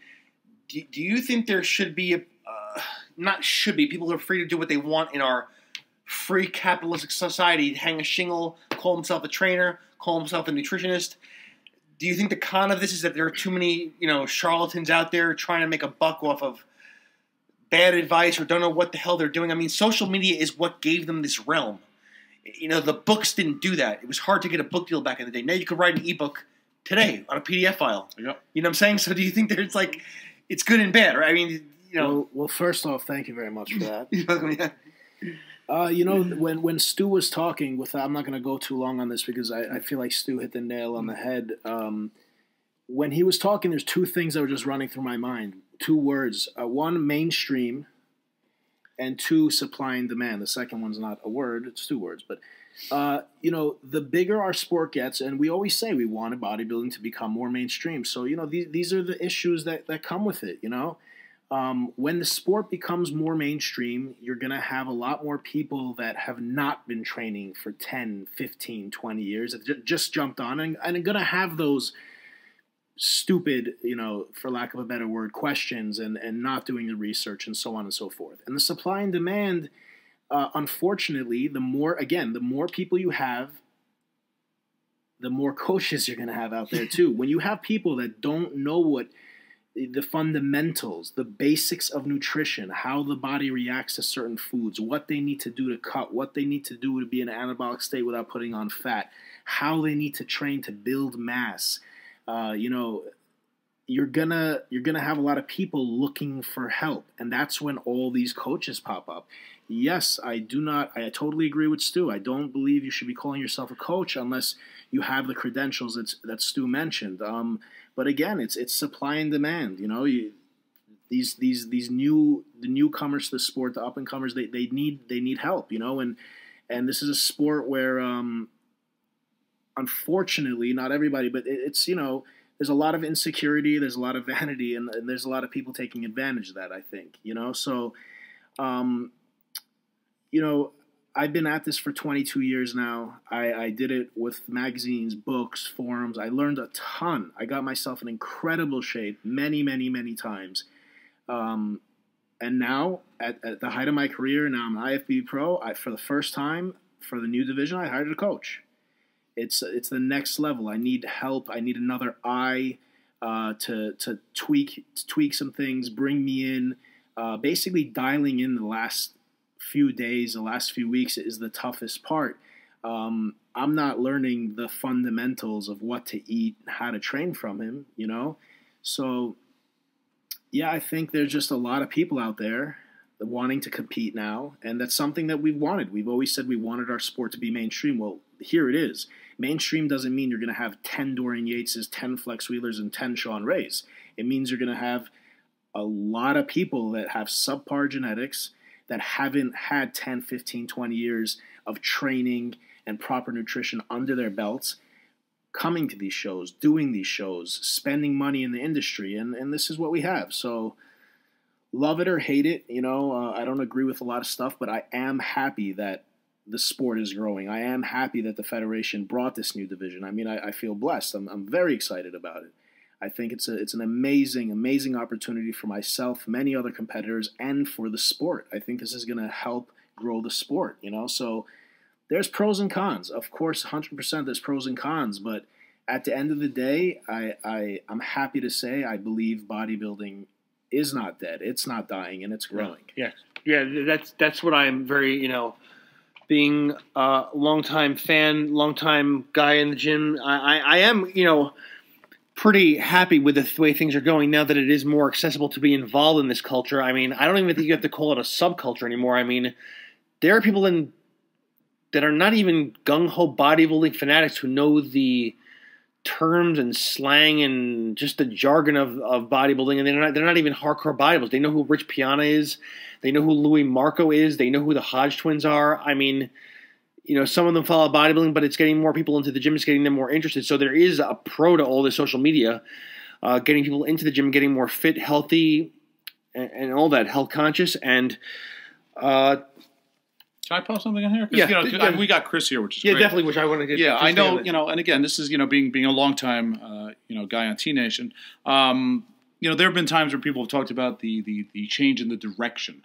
do, do you think there should be, a, uh, not should be, people who are free to do what they want in our free capitalistic society, hang a shingle, call himself a trainer, call himself a nutritionist? Do you think the con of this is that there are too many, you know, charlatans out there trying to make a buck off of bad advice or don't know what the hell they're doing? I mean, social media is what gave them this realm. You know, the books didn't do that. It was hard to get a book deal back in the day. Now you could write an ebook today on a P D F file. Yep. You know what I'm saying? So do you think there's like, it's good and bad, right? I mean, you know. Well, well first off, thank you very much for that. You're welcome, yeah. Uh, you know, when, when Stu was talking, with I'm not going to go too long on this because I, I feel like Stu hit the nail on the head. Um, when he was talking, there's two things that were just running through my mind. Two words. Uh, one, mainstream. And two, supply and demand. The second one's not a word, it's two words. But, uh, you know, the bigger our sport gets, and we always say we want bodybuilding to become more mainstream. So, you know, these, these are the issues that, that come with it, you know. Um, when the sport becomes more mainstream, you're going to have a lot more people that have not been training for ten, fifteen, twenty years, that just jumped on, and, and are going to have those stupid, you know, for lack of a better word, questions and, and not doing the research and so on and so forth. And the supply and demand, uh, unfortunately, the more, again, the more people you have, the more coaches you're going to have out there too. When you have people that don't know what the fundamentals, the basics of nutrition, how the body reacts to certain foods, what they need to do to cut, what they need to do to be in an anabolic state without putting on fat, how they need to train to build mass, Uh, you know, you're gonna you're gonna have a lot of people looking for help, and that's when all these coaches pop up. Yes, I do not. I totally agree with Stu. I don't believe you should be calling yourself a coach unless you have the credentials that that Stu mentioned. Um, but again, it's it's supply and demand. You know, you, these these these new the newcomers to the sport, the up and comers, they they need they need help. You know, and and this is a sport where. Um, Unfortunately, not everybody, but it's, you know, there's a lot of insecurity, there's a lot of vanity, and, and there's a lot of people taking advantage of that, I think, you know? So, um, you know, I've been at this for twenty-two years now. I, I did it with magazines, books, forums. I learned a ton. I got myself in incredible shape many, many, many times. Um, and now, at, at the height of my career, now I'm an I F B B Pro. I, for the first time, for the new division, I hired a coach. It's it's the next level. I need help. I need another eye uh, to to tweak to tweak some things. Bring me in. Uh, basically, dialing in the last few days, the last few weeks is the toughest part. Um, I'm not learning the fundamentals of what to eat, how to train from him. You know, so yeah, I think there's just a lot of people out there wanting to compete now, and that's something that we've wanted. We've always said we wanted our sport to be mainstream. Well, here it is. Mainstream doesn't mean you're going to have ten Dorian Yateses, ten Flex Wheelers, and ten Sean Rays. It means you're going to have a lot of people that have subpar genetics that haven't had ten, fifteen, twenty years of training and proper nutrition under their belts coming to these shows, doing these shows, spending money in the industry, and, and this is what we have. So love it or hate it, you know, uh, I don't agree with a lot of stuff, but I am happy that the sport is growing. I am happy that the Federation brought this new division. I mean, I, I feel blessed. I'm, I'm very excited about it. I think it's a, it's an amazing, amazing opportunity for myself, many other competitors, and for the sport. I think this is going to help grow the sport, you know? So there's pros and cons. Of course, one hundred percent there's pros and cons, but at the end of the day, I, I, I'm happy to say I believe bodybuilding is not dead. It's not dying, and it's growing. Yeah, yeah, that's, that's what I'm very, you know, being a longtime fan, longtime guy in the gym, I, I am, you know, pretty happy with the way things are going now that it is more accessible to be involved in this culture. I mean, I don't even think you have to call it a subculture anymore. I mean, there are people in that are not even gung-ho bodybuilding fanatics who know the terms and slang and just the jargon of, of bodybuilding, and they're not, they're not even hardcore bodybuilders. They know who Rich Piana is. They know who Louis Marco is. They know who the Hodge twins are. I mean, you know, some of them follow bodybuilding, but it's getting more people into the gym. It's getting them more interested. So there is a pro to all this social media, uh, getting people into the gym, getting more fit, healthy, and, and all that, health conscious. And uh, can I post something in here? Yeah, you know, yeah, we got Chris here, which is yeah, great. definitely. Which I want to get. Yeah, I know. You know, and again, this is you know being being a long time uh, you know guy on T Nation. Um, you know, there have been times where people have talked about the the the change in the direction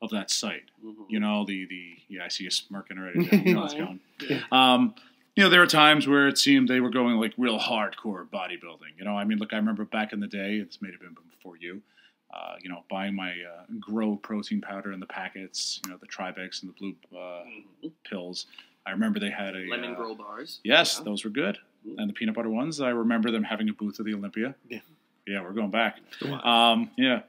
of that site. Mm-hmm. You know, the the yeah, I see you smirking already. There. You know what's going. Yeah. Um, you know, there were times where it seemed they were going like real hardcore bodybuilding. You know, I mean, look, I remember back in the day. This may have been before you. Uh, you know, buying my uh, Grow protein powder in the packets, you know, the Tribex and the blue uh, mm-hmm. pills. I remember they had a... Lemon uh, Grow bars. Yes, yeah. Those were good. Mm-hmm. And the peanut butter ones, I remember them having a booth at the Olympia. Yeah. Yeah, we're going back. Um, yeah.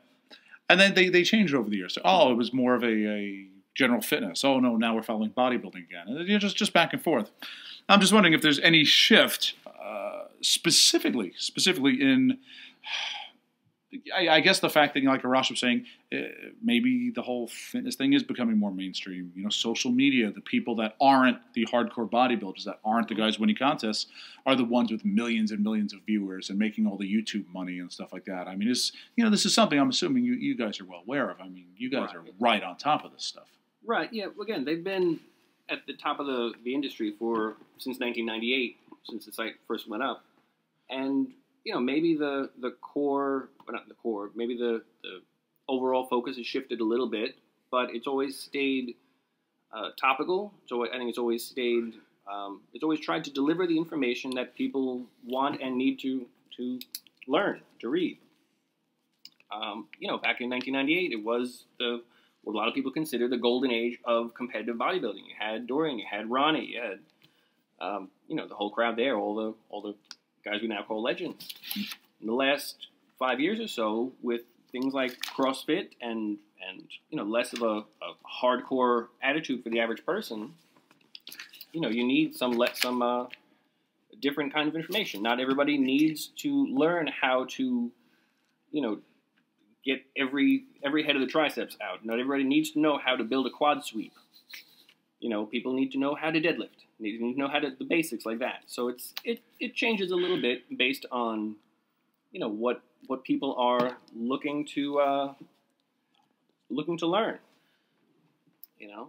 And then they, they changed over the years. So, oh, it was more of a, a general fitness. Oh, no, now we're following bodybuilding again. And, you know, just, just back and forth. I'm just wondering if there's any shift uh, specifically, specifically in... I, I guess the fact that, you know, like Arash was saying, uh, maybe the whole fitness thing is becoming more mainstream. You know, social media, the people that aren't the hardcore bodybuilders, that aren't the guys winning contests, are the ones with millions and millions of viewers and making all the YouTube money and stuff like that. I mean, it's, you know, this is something I'm assuming you, you guys are well aware of. I mean, you guys right. are right on top of this stuff. Right. Yeah. Again, they've been at the top of the, the industry for since nineteen ninety-eight, since the site first went up. And... you know, maybe the, the core, or not the core, maybe the, the overall focus has shifted a little bit, but it's always stayed uh, topical. So I think it's always stayed, um, it's always tried to deliver the information that people want and need to, to learn, to read. Um, you know, back in nineteen ninety-eight, it was the, what a lot of people consider the golden age of competitive bodybuilding. You had Dorian, you had Ronnie, you had, um, you know, the whole crowd there, all the, all the, guys we now call legends. In the last five years or so, with things like CrossFit and and you know less of a, a hardcore attitude for the average person, you know you need some let some uh, different kind of information. Not everybody needs to learn how to you know get every every head of the triceps out. Not everybody needs to know how to build a quad sweep. You know, people need to know how to deadlift. You need to know how to the basics like that. So it's it it changes a little bit based on, you know, what what people are looking to uh, looking to learn. You know,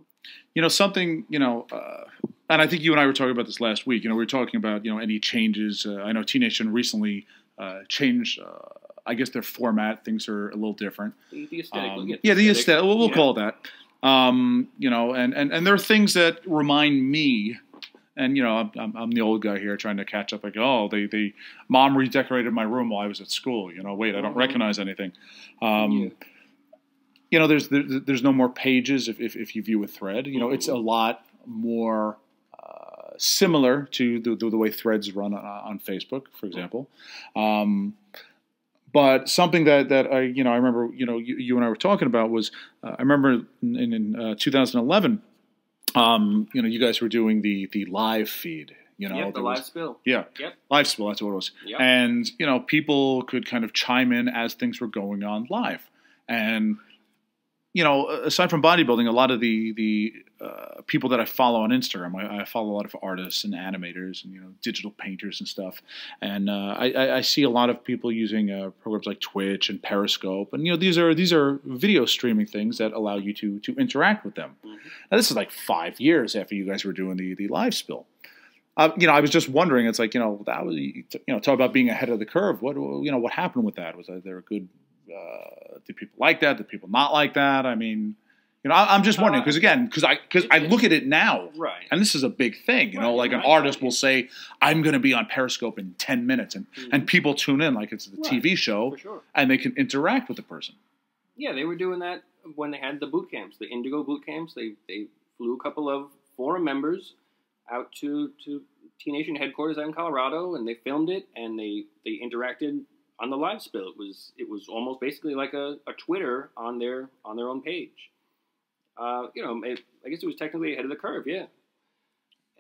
you know something. You know, uh, and I think you and I were talking about this last week. You know, we were talking about you know any changes. Uh, I know T Nation recently uh, changed. Uh, I guess their format. Things are a little different. The, the aesthetic. Um, we'll get the yeah, the aesthetic. aesthetic we'll we'll yeah. call it that. Um, you know, and, and and there are things that remind me. And, you know, I'm, I'm the old guy here trying to catch up. Like, oh, they, they mom redecorated my room while I was at school. You know, wait, I don't mm-hmm. recognize anything. Um, yeah. You know, there's there, there's no more pages if, if, if you view a thread. You know, it's a lot more uh, similar to the, the, the way threads run on, on Facebook, for example. Um, but something that, that I, you know, I remember, you know, you, you and I were talking about was, uh, I remember in, in uh, two thousand eleven, Um, you know, you guys were doing the the live feed, you know. Yep, the live was, spill. Yeah, yep. Live spill, that's what it was. Yep. And, you know, people could kind of chime in as things were going on live. And, you know, aside from bodybuilding, a lot of the, the uh, people that I follow on Instagram, I, I follow a lot of artists and animators and, you know, digital painters and stuff. And uh, I, I see a lot of people using uh, programs like Twitch and Periscope. And, you know, these are these are video streaming things that allow you to to interact with them. Mm-hmm. Now, this is like five years after you guys were doing the, the live spill. Uh, you know, I was just wondering, it's like, you know, that was, you know, talk about being ahead of the curve. What, you know, what happened with that? Was there a good... Uh, do people like that? Do people not like that? I mean, you know, I, I'm just wondering because again, because I because I look at it now, right? And this is a big thing, you right, know. Like right, an artist right. will say, "I'm going to be on Periscope in ten minutes," and mm-hmm. and people tune in like it's the right. T V show, for sure. And they can interact with the person. Yeah, they were doing that when they had the boot camps, the Indigo boot camps. They they flew a couple of forum members out to to T Nation headquarters out in Colorado, and they filmed it and they they interacted. On the live spill, it was it was almost basically like a, a Twitter on their on their own page. Uh, you know, it, I guess it was technically ahead of the curve, yeah.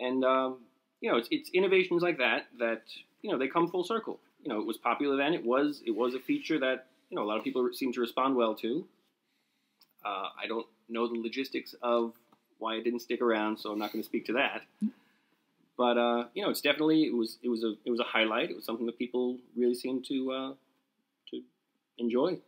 And um, you know, it's it's innovations like that that you know, they come full circle. You know, it was popular then. It was it was a feature that, you know, a lot of people seem to respond well to. Uh, I don't know the logistics of why it didn't stick around, so I'm not going to speak to that. But uh, you know, it's definitely it was it was a it was a highlight. It was something that people really seemed to uh, to enjoy.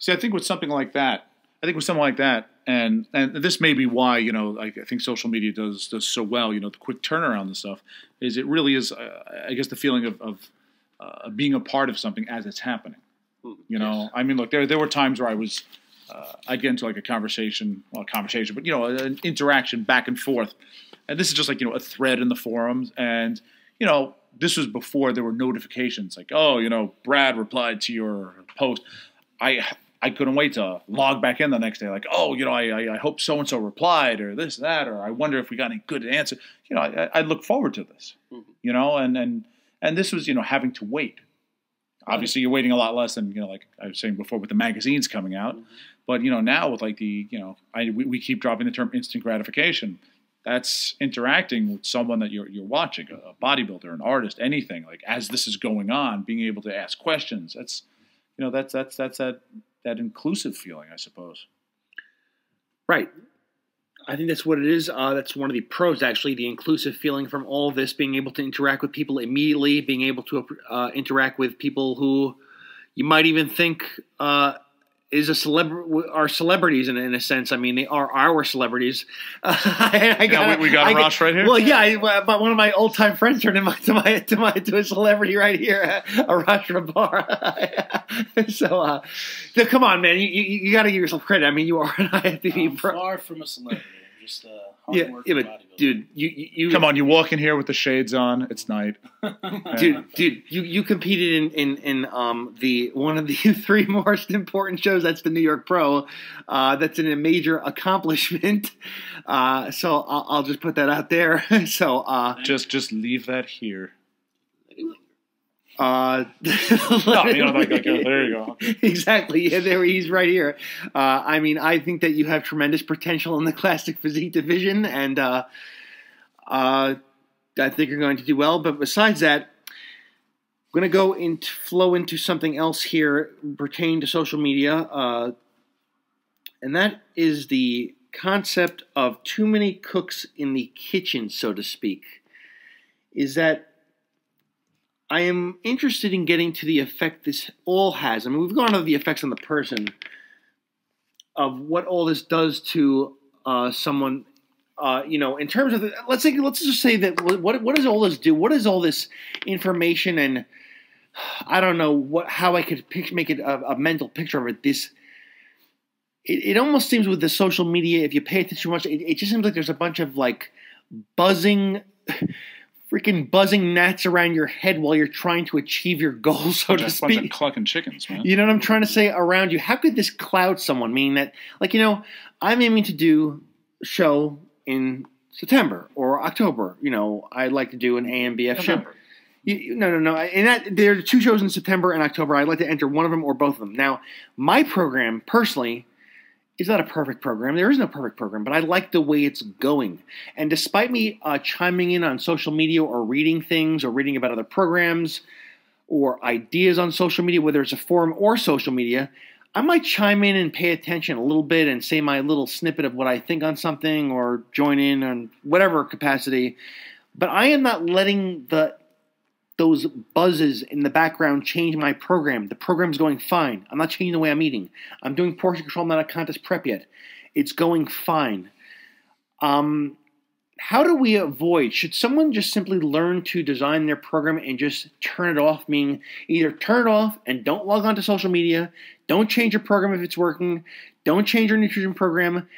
See, I think with something like that, I think with something like that, and and this may be why, you know, I, I think social media does does so well. You know, the quick turnaround and stuff is it really is. Uh, I guess the feeling of of uh, being a part of something as it's happening. You know, yes. I mean, look, there there were times where I was. Uh, I'd get into like a conversation, well, a conversation, but, you know, an interaction back and forth. And this is just like, you know, a thread in the forums. And, you know, this was before there were notifications like, oh, you know, Brad replied to your post. I I couldn't wait to log back in the next day like, oh, you know, I, I hope so-and-so replied or this, that, or I wonder if we got any good answer. You know, I, I look forward to this, mm-hmm. you know, and, and, and this was, you know, having to wait. Obviously, you're waiting a lot less than, you know, like I was saying before with the magazines coming out. Mm-hmm. But, you know, now with like the, you know, I, we, we keep dropping the term instant gratification. That's interacting with someone that you're, you're watching, a, a bodybuilder, an artist, anything. Like as this is going on, being able to ask questions. That's, you know, that's that's that's that that inclusive feeling, I suppose. Right. I think that's what it is. Uh, that's one of the pros, actually, the inclusive feeling from all this, being able to interact with people immediately, being able to uh, interact with people who you might even think uh, is a celebra are celebrities in, in a sense. I mean, they are our celebrities. Uh, I, I gotta, yeah, we, we got Arash right here. Well, yeah, I, but one of my old time friends turned into my to my to my to a celebrity right here, Arash Rahbar. so, uh, so, come on, man, you you, you got to give yourself credit. I mean, you are an I F B B pro. I'm far from a celebrity. Just, uh, yeah, yeah, but dude, you, you come on. You walk in here with the shades on. It's night, dude. Dude, you you competed in in in um the one of the three most important shows. That's the New York Pro. Uh, that's an, a major accomplishment. Uh, so I'll, I'll just put that out there. so uh, just just leave that here. Uh, no, you know, like, like, oh, there you go. Exactly. Yeah, there he's right here. Uh, I mean, I think that you have tremendous potential in the classic physique division, and uh, uh, I think you're going to do well. But besides that, I'm going to go and flow into something else here pertaining to social media, uh, and that is the concept of too many cooks in the kitchen, so to speak. Is that I am interested in getting to the effect this all has. I mean, we've gone over the effects on the person of what all this does to uh, someone, uh, you know, in terms of, the, let's think, let's just say that what, what does all this do? What is all this information? And I don't know what, how I could pick, make it a, a mental picture of it. This, it, it almost seems with the social media, if you pay attention too much, it, it just seems like there's a bunch of like buzzing freaking buzzing gnats around your head while you're trying to achieve your goal, so to speak. A bunch of clucking chickens, man. You know what I'm trying to say around you? How could this cloud someone? Meaning that, like, you know, I'm aiming to do a show in September or October. You know, I'd like to do an A M B F show. You, you, no, no, no. And that, there are two shows in September and October. I'd like to enter one of them or both of them. Now, my program, personally, it's not a perfect program. There is no perfect program, but I like the way it's going. And despite me uh, chiming in on social media or reading things or reading about other programs or ideas on social media, whether it's a forum or social media, I might chime in and pay attention a little bit and say my little snippet of what I think on something or join in on whatever capacity. But I am not letting the those buzzes in the background change my program. The program's going fine. I'm not changing the way I'm eating. I'm doing portion control. I'm not a contest prep yet. It's going fine. Um, how do we avoid? Should someone just simply learn to design their program and just turn it off? Meaning either turn it off and don't log on to social media. Don't change your program if it's working. Don't change your nutrition program.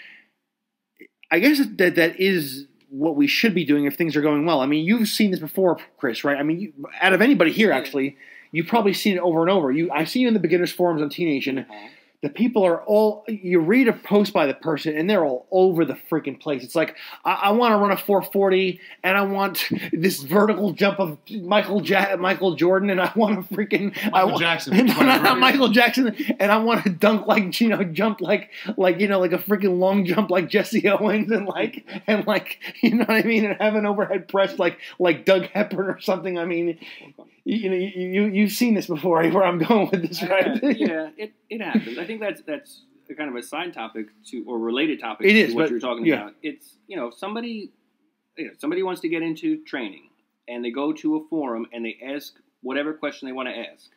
I guess that that is what we should be doing if things are going well. I mean, you've seen this before, Chris, right? I mean, you, out of anybody here, actually, you've probably seen it over and over. You, I see you in the beginners forums on T Nation. The people are all, you read a post by the person and they're all over the freaking place. It's like, I, I want to run a four forty and I want this vertical jump of Michael ja Michael Jordan and I want to freaking Michael I, Jackson. And, no, not Michael Jackson. And I want to dunk like, you know, jump like, like, you know, like a freaking long jump like Jesse Owens and like, and like, you know what I mean? And have an overhead press like, like Doug Hepburn or something. I mean, you know, you, you you've seen this before, where I'm going with this, right? Uh, yeah, it it happens. I think that's that's a kind of a side topic to or related topic it to is, what but, you're talking yeah. about. It's you know, if somebody you know, somebody wants to get into training and they go to a forum and they ask whatever question they want to ask.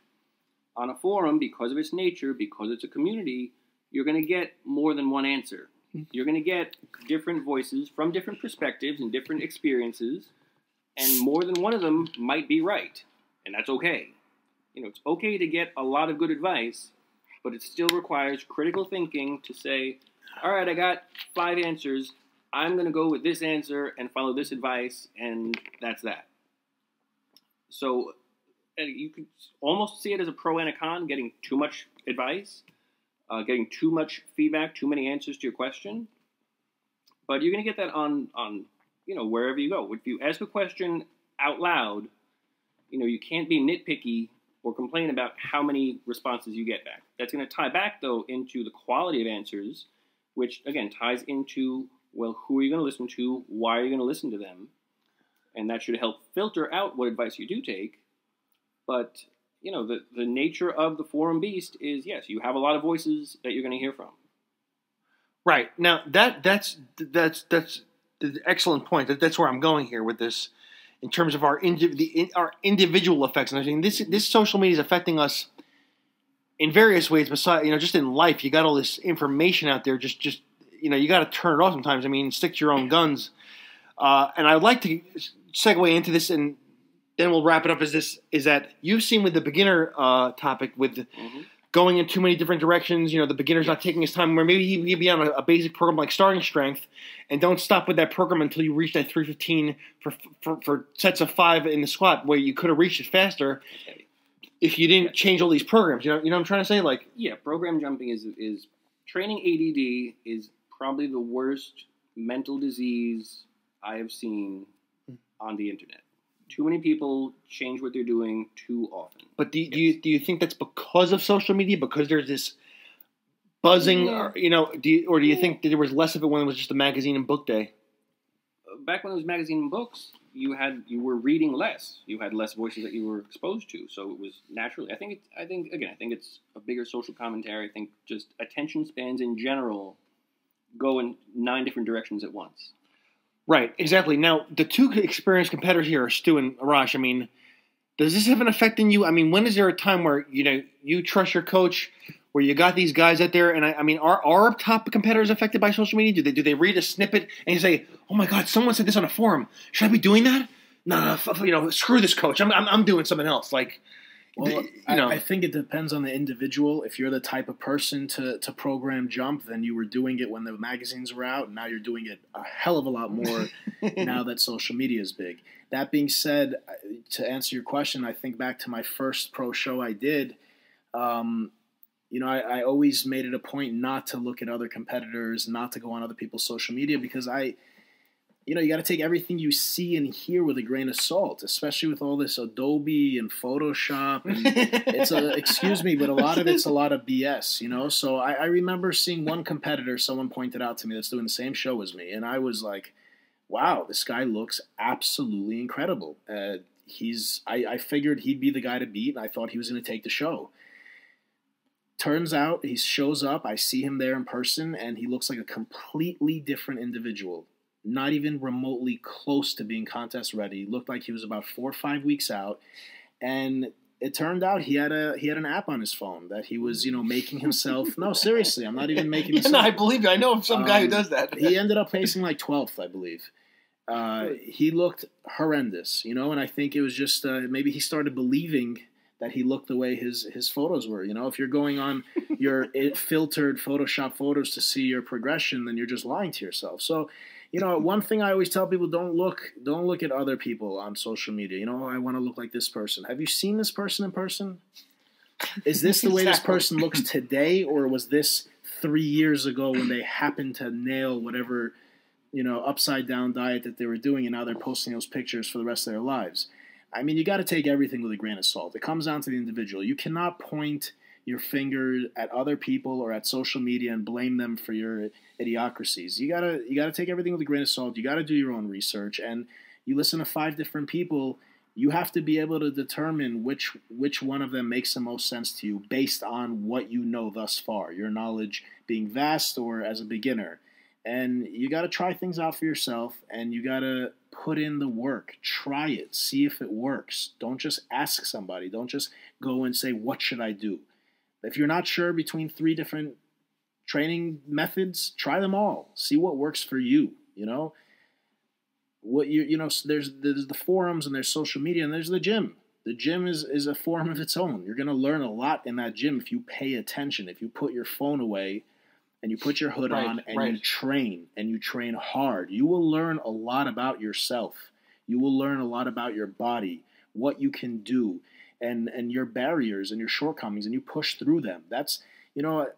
On a forum, because of its nature, because it's a community, you're going to get more than one answer. You're going to get different voices from different perspectives and different experiences, and more than one of them might be right. And that's okay. You know, it's okay to get a lot of good advice, but it still requires critical thinking to say, all right, I got five answers. I'm going to go with this answer and follow this advice, and that's that. So you could almost see it as a pro and a con, getting too much advice, uh, getting too much feedback, too many answers to your question. But you're going to get that on, on, you know, wherever you go. If you ask a question out loud, you know, you can't be nitpicky or complain about how many responses you get back. That's going to tie back, though, into the quality of answers, which, again, ties into, well, who are you going to listen to? Why are you going to listen to them? And that should help filter out what advice you do take. But, you know, the, the nature of the forum beast is, yes, you have a lot of voices that you're going to hear from. Right. Now, that that's that's that's an excellent point. That, that's where I'm going here with this. In terms of our indiv the in our individual effects, and I think this this social media is affecting us in various ways. Besides, you know, just in life, you got all this information out there. Just, just you know, you got to turn it off sometimes. I mean, stick to your own guns. Uh, and I'd like to segue into this, and then we'll wrap it up. Is this is that you've seen with the beginner uh, topic with mm-hmm. going in too many different directions? You know, the beginner's not taking his time. Where maybe he'd be on a, a basic program like Starting Strength. And don't stop with that program until you reach that three fifteen for, for, for sets of five in the squat, where you could have reached it faster if you didn't change all these programs. You know, you know what I'm trying to say? Like, yeah, program jumping is is training A D D is probably the worst mental disease I have seen on the internet. Too many people change what they're doing too often. But do, yes. do you do you think that's because of social media? Because there's this buzzing, or, you know, do you, or do you think that there was less of it when it was just a magazine and book day? Back when it was magazine and books, you had you were reading less. You had less voices that you were exposed to, so it was naturally. I think it's, I think again, I think it's a bigger social commentary. I think just attention spans in general go in nine different directions at once. Right, exactly. Now, the two experienced competitors here are Stu and Arash. I mean, does this have an effect on you? I mean, when is there a time where you know you trust your coach? Where you got these guys out there, and I, I mean, are our top competitors affected by social media? Do they do they read a snippet and you say, "Oh my God, someone said this on a forum. Should I be doing that?" No, no, f you know, screw this coach. I'm I'm, I'm doing something else. Like, well, the, you know, I, I think it depends on the individual. If you're the type of person to to program jump, then you were doing it when the magazines were out, and now you're doing it a hell of a lot more now that social media is big. That being said, to answer your question, I think back to my first pro show I did. Um, You know, I, I always made it a point not to look at other competitors, not to go on other people's social media, because I, you know, you got to take everything you see and hear with a grain of salt, especially with all this Adobe and Photoshop. And it's a, excuse me, but a lot of it's a lot of B S, you know? So I, I remember seeing one competitor someone pointed out to me that's doing the same show as me, and I was like, wow, this guy looks absolutely incredible. Uh, he's, I, I figured he'd be the guy to beat, and I thought he was going to take the show. Turns out he shows up, I see him there in person, and he looks like a completely different individual. Not even remotely close to being contest ready. He looked like he was about four or five weeks out. And it turned out he had a he had an app on his phone that he was, you know, making himself. No, seriously, I'm not even making this. Yeah, no, I believe you. I know some um, guy who does that. He ended up placing like twelfth, I believe. Uh, he looked horrendous, you know, and I think it was just uh, maybe he started believing that he looked the way his, his photos were. You know, if you're going on your filtered Photoshop photos to see your progression, then you're just lying to yourself. So, you know, one thing I always tell people, don't look, don't look at other people on social media. You know, I want to look like this person. Have you seen this person in person? Is this the way exactly. this person looks today, or was this three years ago when they happened to nail whatever, you know, upside down diet that they were doing, and now they're posting those pictures for the rest of their lives? I mean, you got to take everything with a grain of salt. It comes down to the individual. You cannot point your finger at other people or at social media and blame them for your idiocracies. You gotta you gotta take everything with a grain of salt. You gotta do your own research, and you listen to five different people. You have to be able to determine which which one of them makes the most sense to you based on what you know thus far, your knowledge being vast or as a beginner. And you got to try things out for yourself, and you got to put in the work. Try it. See if it works. Don't just ask somebody. Don't just go and say, what should I do? If you're not sure between three different training methods, try them all. See what works for you, you know? What you you know, there's there's the forums and there's social media and there's the gym. The gym is is a forum of its own. You're going to learn a lot in that gym if you pay attention, if you put your phone away and you put your hood right, on and right. you train and you train hard. You will learn a lot about yourself. You will learn a lot about your body, what you can do, and and your barriers and your shortcomings, and you push through them. That's, you know,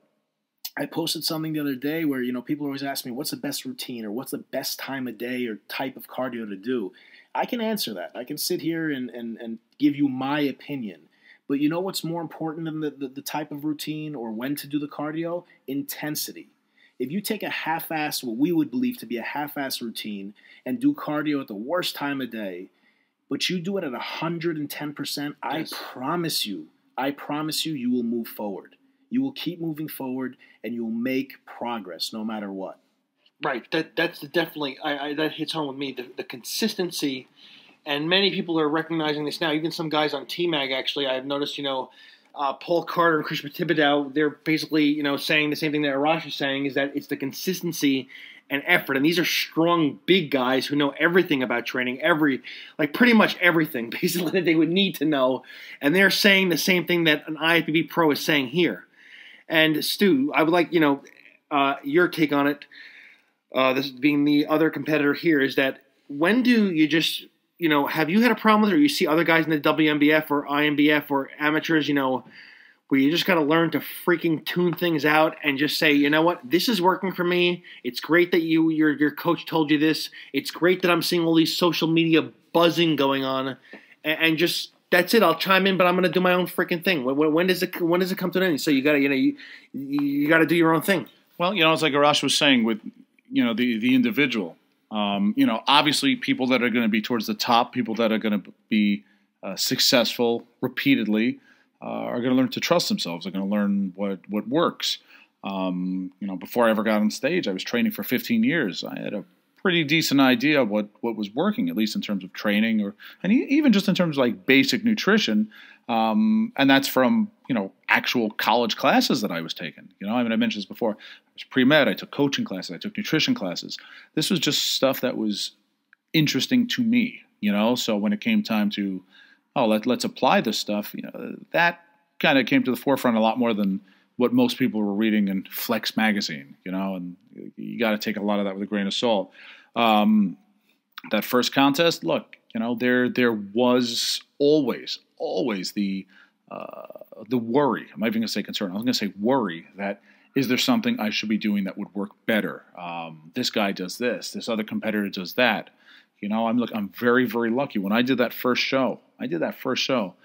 I posted something the other day where, you know, people always ask me, what's the best routine or what's the best time of day or type of cardio to do? I can answer that. I can sit here and, and, and give you my opinion. But you know what's more important than the, the, the type of routine or when to do the cardio? Intensity. If you take a half-ass, what we would believe to be a half-ass routine, and do cardio at the worst time of day, but you do it at one hundred ten percent, yes. I promise you, I promise you, you will move forward. You will keep moving forward, and you will make progress no matter what. Right. That that's definitely I, I, that hits home with me. The, the consistency, and many people are recognizing this now. Even some guys on T MAG, actually, I've noticed. You know, uh, Paul Carter and Chris Thibaudeau, they're basically you know saying the same thing that Arash is saying, is that it's the consistency and effort. And these are strong, big guys who know everything about training, every like pretty much everything basically that they would need to know. And they're saying the same thing that an I F B B Pro is saying here. And Stu, I would like, you know, uh, your take on it, uh, this being the other competitor here, is that when do you just, you know, have you had a problem with it, or you see other guys in the W M B F or I M B F or amateurs, you know, where you just got to learn to freaking tune things out and just say, you know what, this is working for me. It's great that you your your coach told you this. It's great that I'm seeing all these social media buzzing going on, and, and just – that's it. I'll chime in, but I'm going to do my own freaking thing. When, when does it when does it come to an end? So you got to you know you, you got to do your own thing. Well, you know, it's like Arash was saying with you know the the individual. Um, you know, obviously, people that are going to be towards the top, people that are going to be uh, successful repeatedly, uh, are going to learn to trust themselves. They're going to learn what what works. Um, you know, before I ever got on stage, I was training for fifteen years. I had a pretty decent idea of what, what was working, at least in terms of training, or and even just in terms of like basic nutrition. Um, and that's from, you know, actual college classes that I was taking. You know, I mean, I mentioned this before. I was pre-med. I took coaching classes. I took nutrition classes. This was just stuff that was interesting to me, you know. So when it came time to, oh, let, let's apply this stuff, you know, that kind of came to the forefront a lot more than what most people were reading in Flex Magazine, you know, and you got to take a lot of that with a grain of salt. Um, that first contest, look, you know, there there was always, always the uh, the worry. I'm not even going to say concern. I was going to say worry that is there something I should be doing that would work better? Um, this guy does this. This other competitor does that. You know, I'm look. I'm very, very lucky. When I did that first show, I did that first show.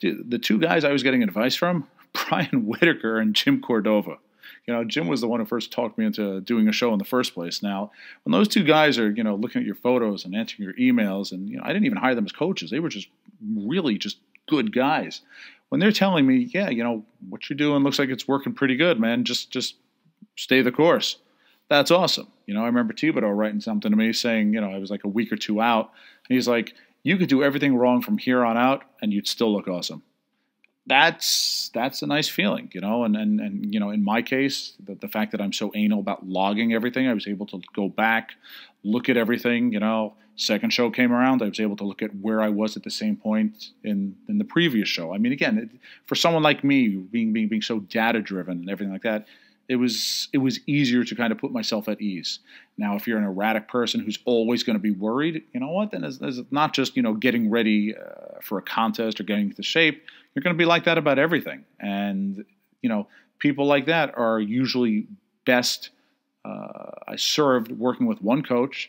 Dude, the two guys I was getting advice from, Brian Whitaker and Jim Cordova. You know, Jim was the one who first talked me into doing a show in the first place. Now, when those two guys are, you know, looking at your photos and answering your emails, and, you know, I didn't even hire them as coaches. They were just really just good guys. When they're telling me, yeah, you know, what you're doing looks like it's working pretty good, man. Just, just stay the course. That's awesome. You know, I remember Thibaudeau writing something to me saying, you know, I was like a week or two out. And he's like, you could do everything wrong from here on out and you'd still look awesome. That's that's a nice feeling, you know, and, and, and you know, in my case, the, the fact that I'm so anal about logging everything, I was able to go back, look at everything, you know. Second show came around, I was able to look at where I was at the same point in, in the previous show. I mean, again, it, for someone like me, being being being so data-driven and everything like that, it was it was easier to kind of put myself at ease. Now, if you're an erratic person who's always going to be worried, you know what, then it's, it's not just, you know, getting ready uh, for a contest or getting into shape. They're going to be like that about everything. And, you know, people like that are usually best uh, served working with one coach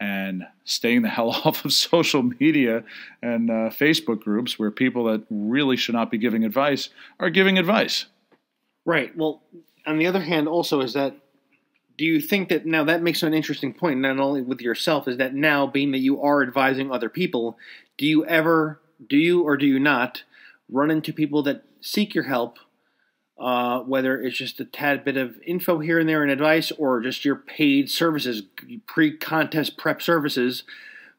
and staying the hell off of social media and uh, Facebook groups where people that really should not be giving advice are giving advice. Right. Well, on the other hand, also, is that do you think that now that makes an interesting point, not only with yourself, is that now being that you are advising other people, do you ever, do you or do you not run into people that seek your help, uh, whether it's just a tad bit of info here and there and advice or just your paid services, pre-contest prep services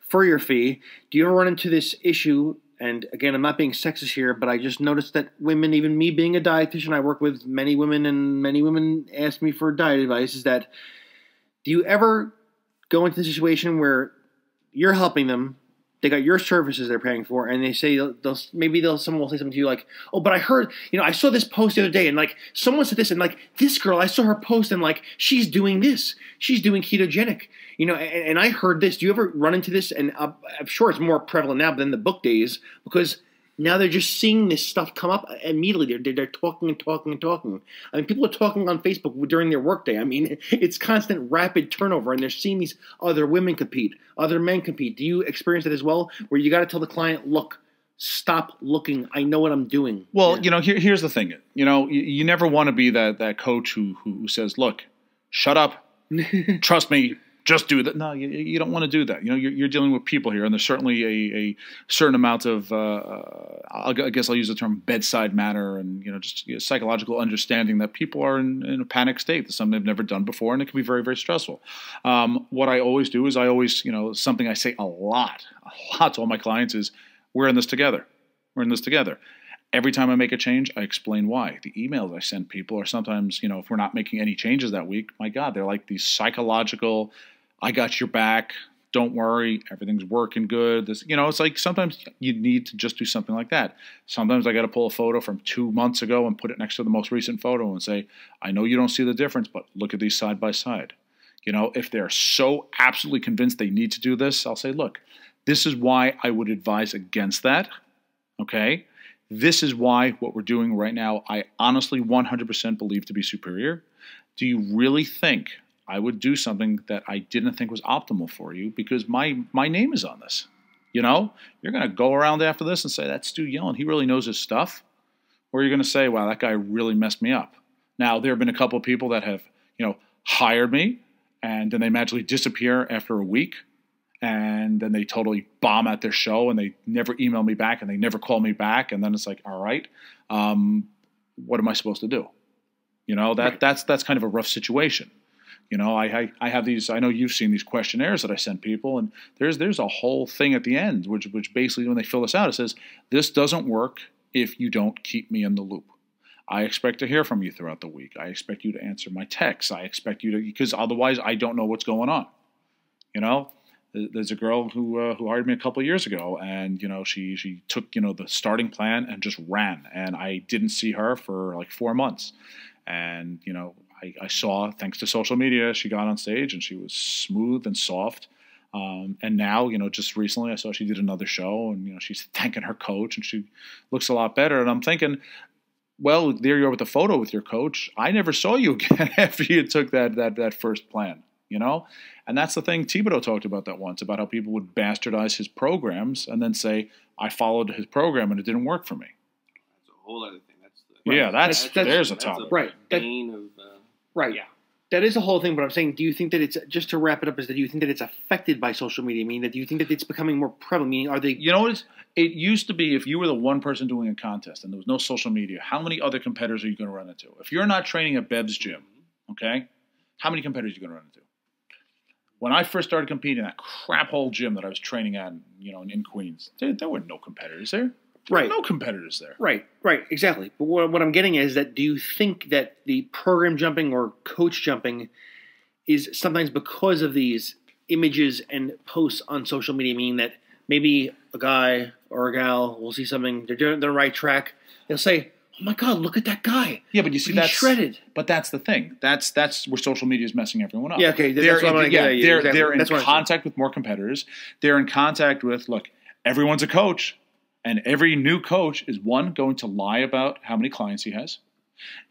for your fee? Do you ever run into this issue? And again, I'm not being sexist here, but I just noticed that women, even me being a dietitian, I work with many women and many women ask me for diet advice, is that do you ever go into the situation where you're helping them, they got your services they're paying for, and they say, they'll, they'll, maybe they'll, someone will say something to you like, oh, but I heard, you know, I saw this post the other day, and like, someone said this, and like, this girl, I saw her post, and like, she's doing this, she's doing ketogenic, you know, and, and I heard this. Do you ever run into this? And I'm, I'm sure it's more prevalent now than the book days, because now they're just seeing this stuff come up immediately. They're, they're talking and talking and talking. I mean, people are talking on Facebook during their workday. I mean, it's constant rapid turnover, and they're seeing these other women compete, other men compete. Do you experience that as well, where you got to tell the client, look, stop looking. I know what I'm doing. Well, yeah. you know, here, here's the thing. You know, you, you never want to be that, that coach who, who says, look, shut up, trust me. Just do that. No, you, you don't want to do that. You know, you're, you're dealing with people here, and there's certainly a, a certain amount of, uh, I guess I'll use the term bedside manner, and you know, just you know, psychological understanding that people are in, in a panic state. That's something they've never done before, and it can be very, very stressful. Um, what I always do is I always, you know, something I say a lot, a lot to all my clients is, "We're in this together. We're in this together." Every time I make a change, I explain why. The emails I send people are sometimes, you know, if we're not making any changes that week, my God, they're like these psychological. I got your back. Don't worry. Everything's working good. This, you know, it's like sometimes you need to just do something like that. Sometimes I got to pull a photo from two months ago and put it next to the most recent photo and say, I know you don't see the difference, but look at these side by side. You know, if they're so absolutely convinced they need to do this, I'll say, look, this is why I would advise against that. Okay. This is why what we're doing right now, I honestly one hundred percent believe to be superior. Do you really think I would do something that I didn't think was optimal for you because my my name is on this? You know, you're going to go around after this and say, that's Stu Yellin. He really knows his stuff. Or you're going to say, wow, that guy really messed me up. Now, there have been a couple of people that have, you know, hired me and then they magically disappear after a week. And then they totally bomb at their show and they never email me back and they never call me back. And then it's like, all right, um, what am I supposed to do? You know, that right. that's that's kind of a rough situation. You know, I, I I have these. I know you've seen these questionnaires that I send people, and there's there's a whole thing at the end, which which basically when they fill this out, it says this doesn't work if you don't keep me in the loop. I expect to hear from you throughout the week. I expect you to answer my texts. I expect you to because otherwise I don't know what's going on. You know, there's a girl who uh, who hired me a couple of years ago, and you know she she took you know the starting plan and just ran, and I didn't see her for like four months, and you know. I, I saw, thanks to social media, she got on stage and she was smooth and soft. Um, and now, you know, just recently I saw she did another show and, you know, she's thanking her coach and she looks a lot better. And I'm thinking, well, there you are with the photo with your coach. I never saw you again after you took that, that, that first plan, you know? And that's the thing Thibaudeau talked about that once, about how people would bastardize his programs and then say, I followed his program and it didn't work for me. That's a whole other thing. That's the, right. Yeah, that's, that's, that's, there's a topic. That's a right. Bane of, uh, Right. Yeah. That is a whole thing, but I'm saying, do you think that it's, just to wrap it up, is that you think that it's affected by social media? I mean, that do you think that it's becoming more prevalent? Meaning, are they... You know, it's, it used to be if you were the one person doing a contest and there was no social media, how many other competitors are you going to run into? If you're not training at Bev's gym, okay, how many competitors are you going to run into? When I first started competing in that crap hole gym that I was training at, you know, in, in Queens, there, there were no competitors there. Right. No competitors there. Right, right, exactly. But what, what I'm getting at is that do you think that the program jumping or coach jumping is sometimes because of these images and posts on social media, meaning that maybe a guy or a gal will see something, they're doing the right track, they'll say, oh my God, look at that guy. Yeah, but you see that's shredded. But that's the thing. That's that's where social media is messing everyone up. Yeah, okay. That's they're what in, I'm yeah, get they're, exactly. they're in that's contact with more competitors. They're in contact with, look, everyone's a coach. And every new coach is, one, going to lie about how many clients he has,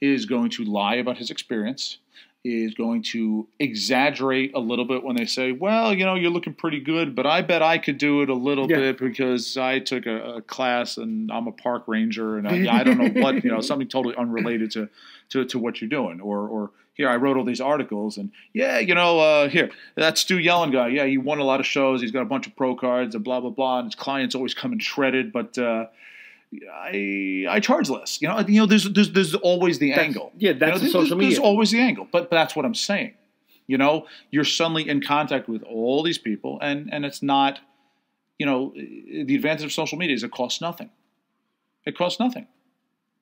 is going to lie about his experience, is going to exaggerate a little bit when they say, well, you know, you're looking pretty good, but I bet I could do it a little yeah. bit because I took a, a class and I'm a park ranger and I, I don't know what, you know, something totally unrelated to, to, to what you're doing. Or, or here, I wrote all these articles and yeah, you know, uh, here, that Stu Yellin guy. Yeah, he won a lot of shows. He's got a bunch of pro cards and blah, blah, blah. And his clients always come in shredded, but, uh, I I charge less, you know. You know, there's there's there's always the that's, angle. Yeah, that's you know, there's, social there's, media. There's always the angle, but, but that's what I'm saying. You know, you're suddenly in contact with all these people, and and it's not, you know, the advantage of social media is it costs nothing. It costs nothing,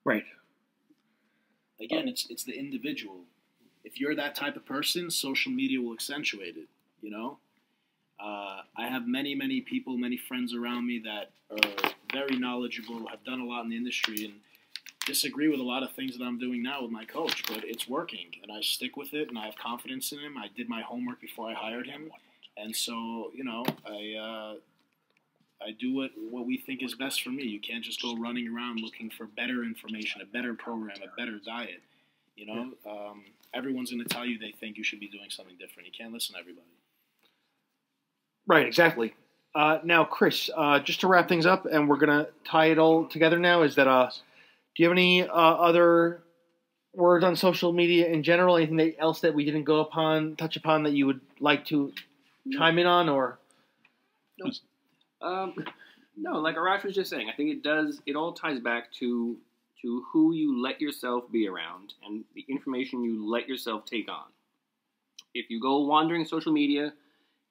right? Again, it's it's the individual. If you're that type of person, social media will accentuate it. You know, uh, I have many many people, many friends around me that are very knowledgeable, have done a lot in the industry, and disagree with a lot of things that I'm doing now with my coach, but it's working, and I stick with it, and I have confidence in him. I did my homework before I hired him, and so, you know, I uh, I do what, what we think is best for me. You can't just go running around looking for better information, a better program, a better diet. You know, um, everyone's going to tell you they think you should be doing something different. You can't listen to everybody. Right, exactly. Uh, now, Chris, uh, just to wrap things up, and we're going to tie it all together now, is that uh, do you have any uh, other words on social media in general? Anything that, else that we didn't go upon, touch upon that you would like to chime in on? Or no, um, no, like Arash was just saying, I think it does. It all ties back to to who you let yourself be around and the information you let yourself take on. If you go wandering social media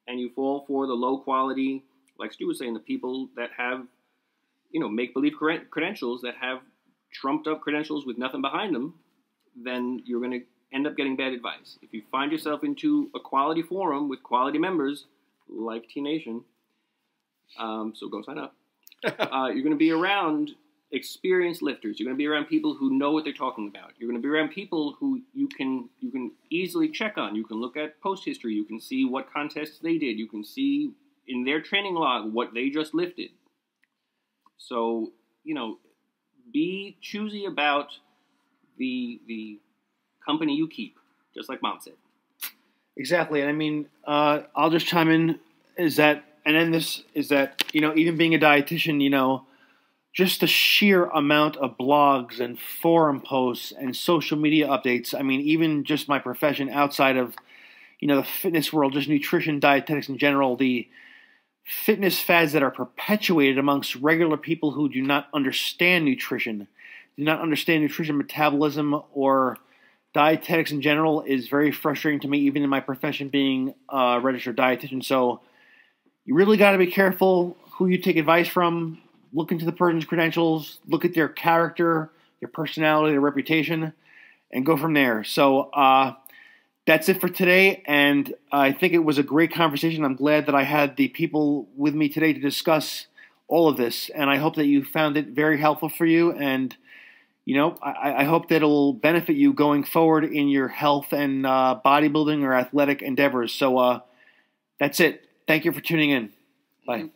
and you fall for the low quality, like Stu was saying, the people that have, you know, make-believe credentials, that have trumped-up credentials with nothing behind them, then you're going to end up getting bad advice. If you find yourself into a quality forum with quality members, like T Nation, um, so go sign up, uh, you're going to be around experienced lifters. You're going to be around people who know what they're talking about. You're going to be around people who you can you can easily check on. You can look at post history. You can see what contests they did. You can see in their training log what they just lifted. So, you know, be choosy about the the company you keep, just like Mom said. Exactly. And I mean, uh, I'll just chime in, is that, and then this is that, you know, even being a dietitian, you know, just the sheer amount of blogs and forum posts and social media updates. I mean, even just my profession outside of, you know, the fitness world, just nutrition, dietetics in general, the fitness fads that are perpetuated amongst regular people who do not understand nutrition, do not understand nutrition metabolism or dietetics in general, is very frustrating to me, even in my profession being a registered dietitian. So you really got to be careful who you take advice from. Look into the person's credentials, look at their character, their personality, their reputation, and go from there. So uh, that's it for today, and I think it was a great conversation. I'm glad that I had the people with me today to discuss all of this, and I hope that you found it very helpful for you, and you know, I, I hope that it'll benefit you going forward in your health and uh, bodybuilding or athletic endeavors. So uh, that's it. Thank you for tuning in. Bye.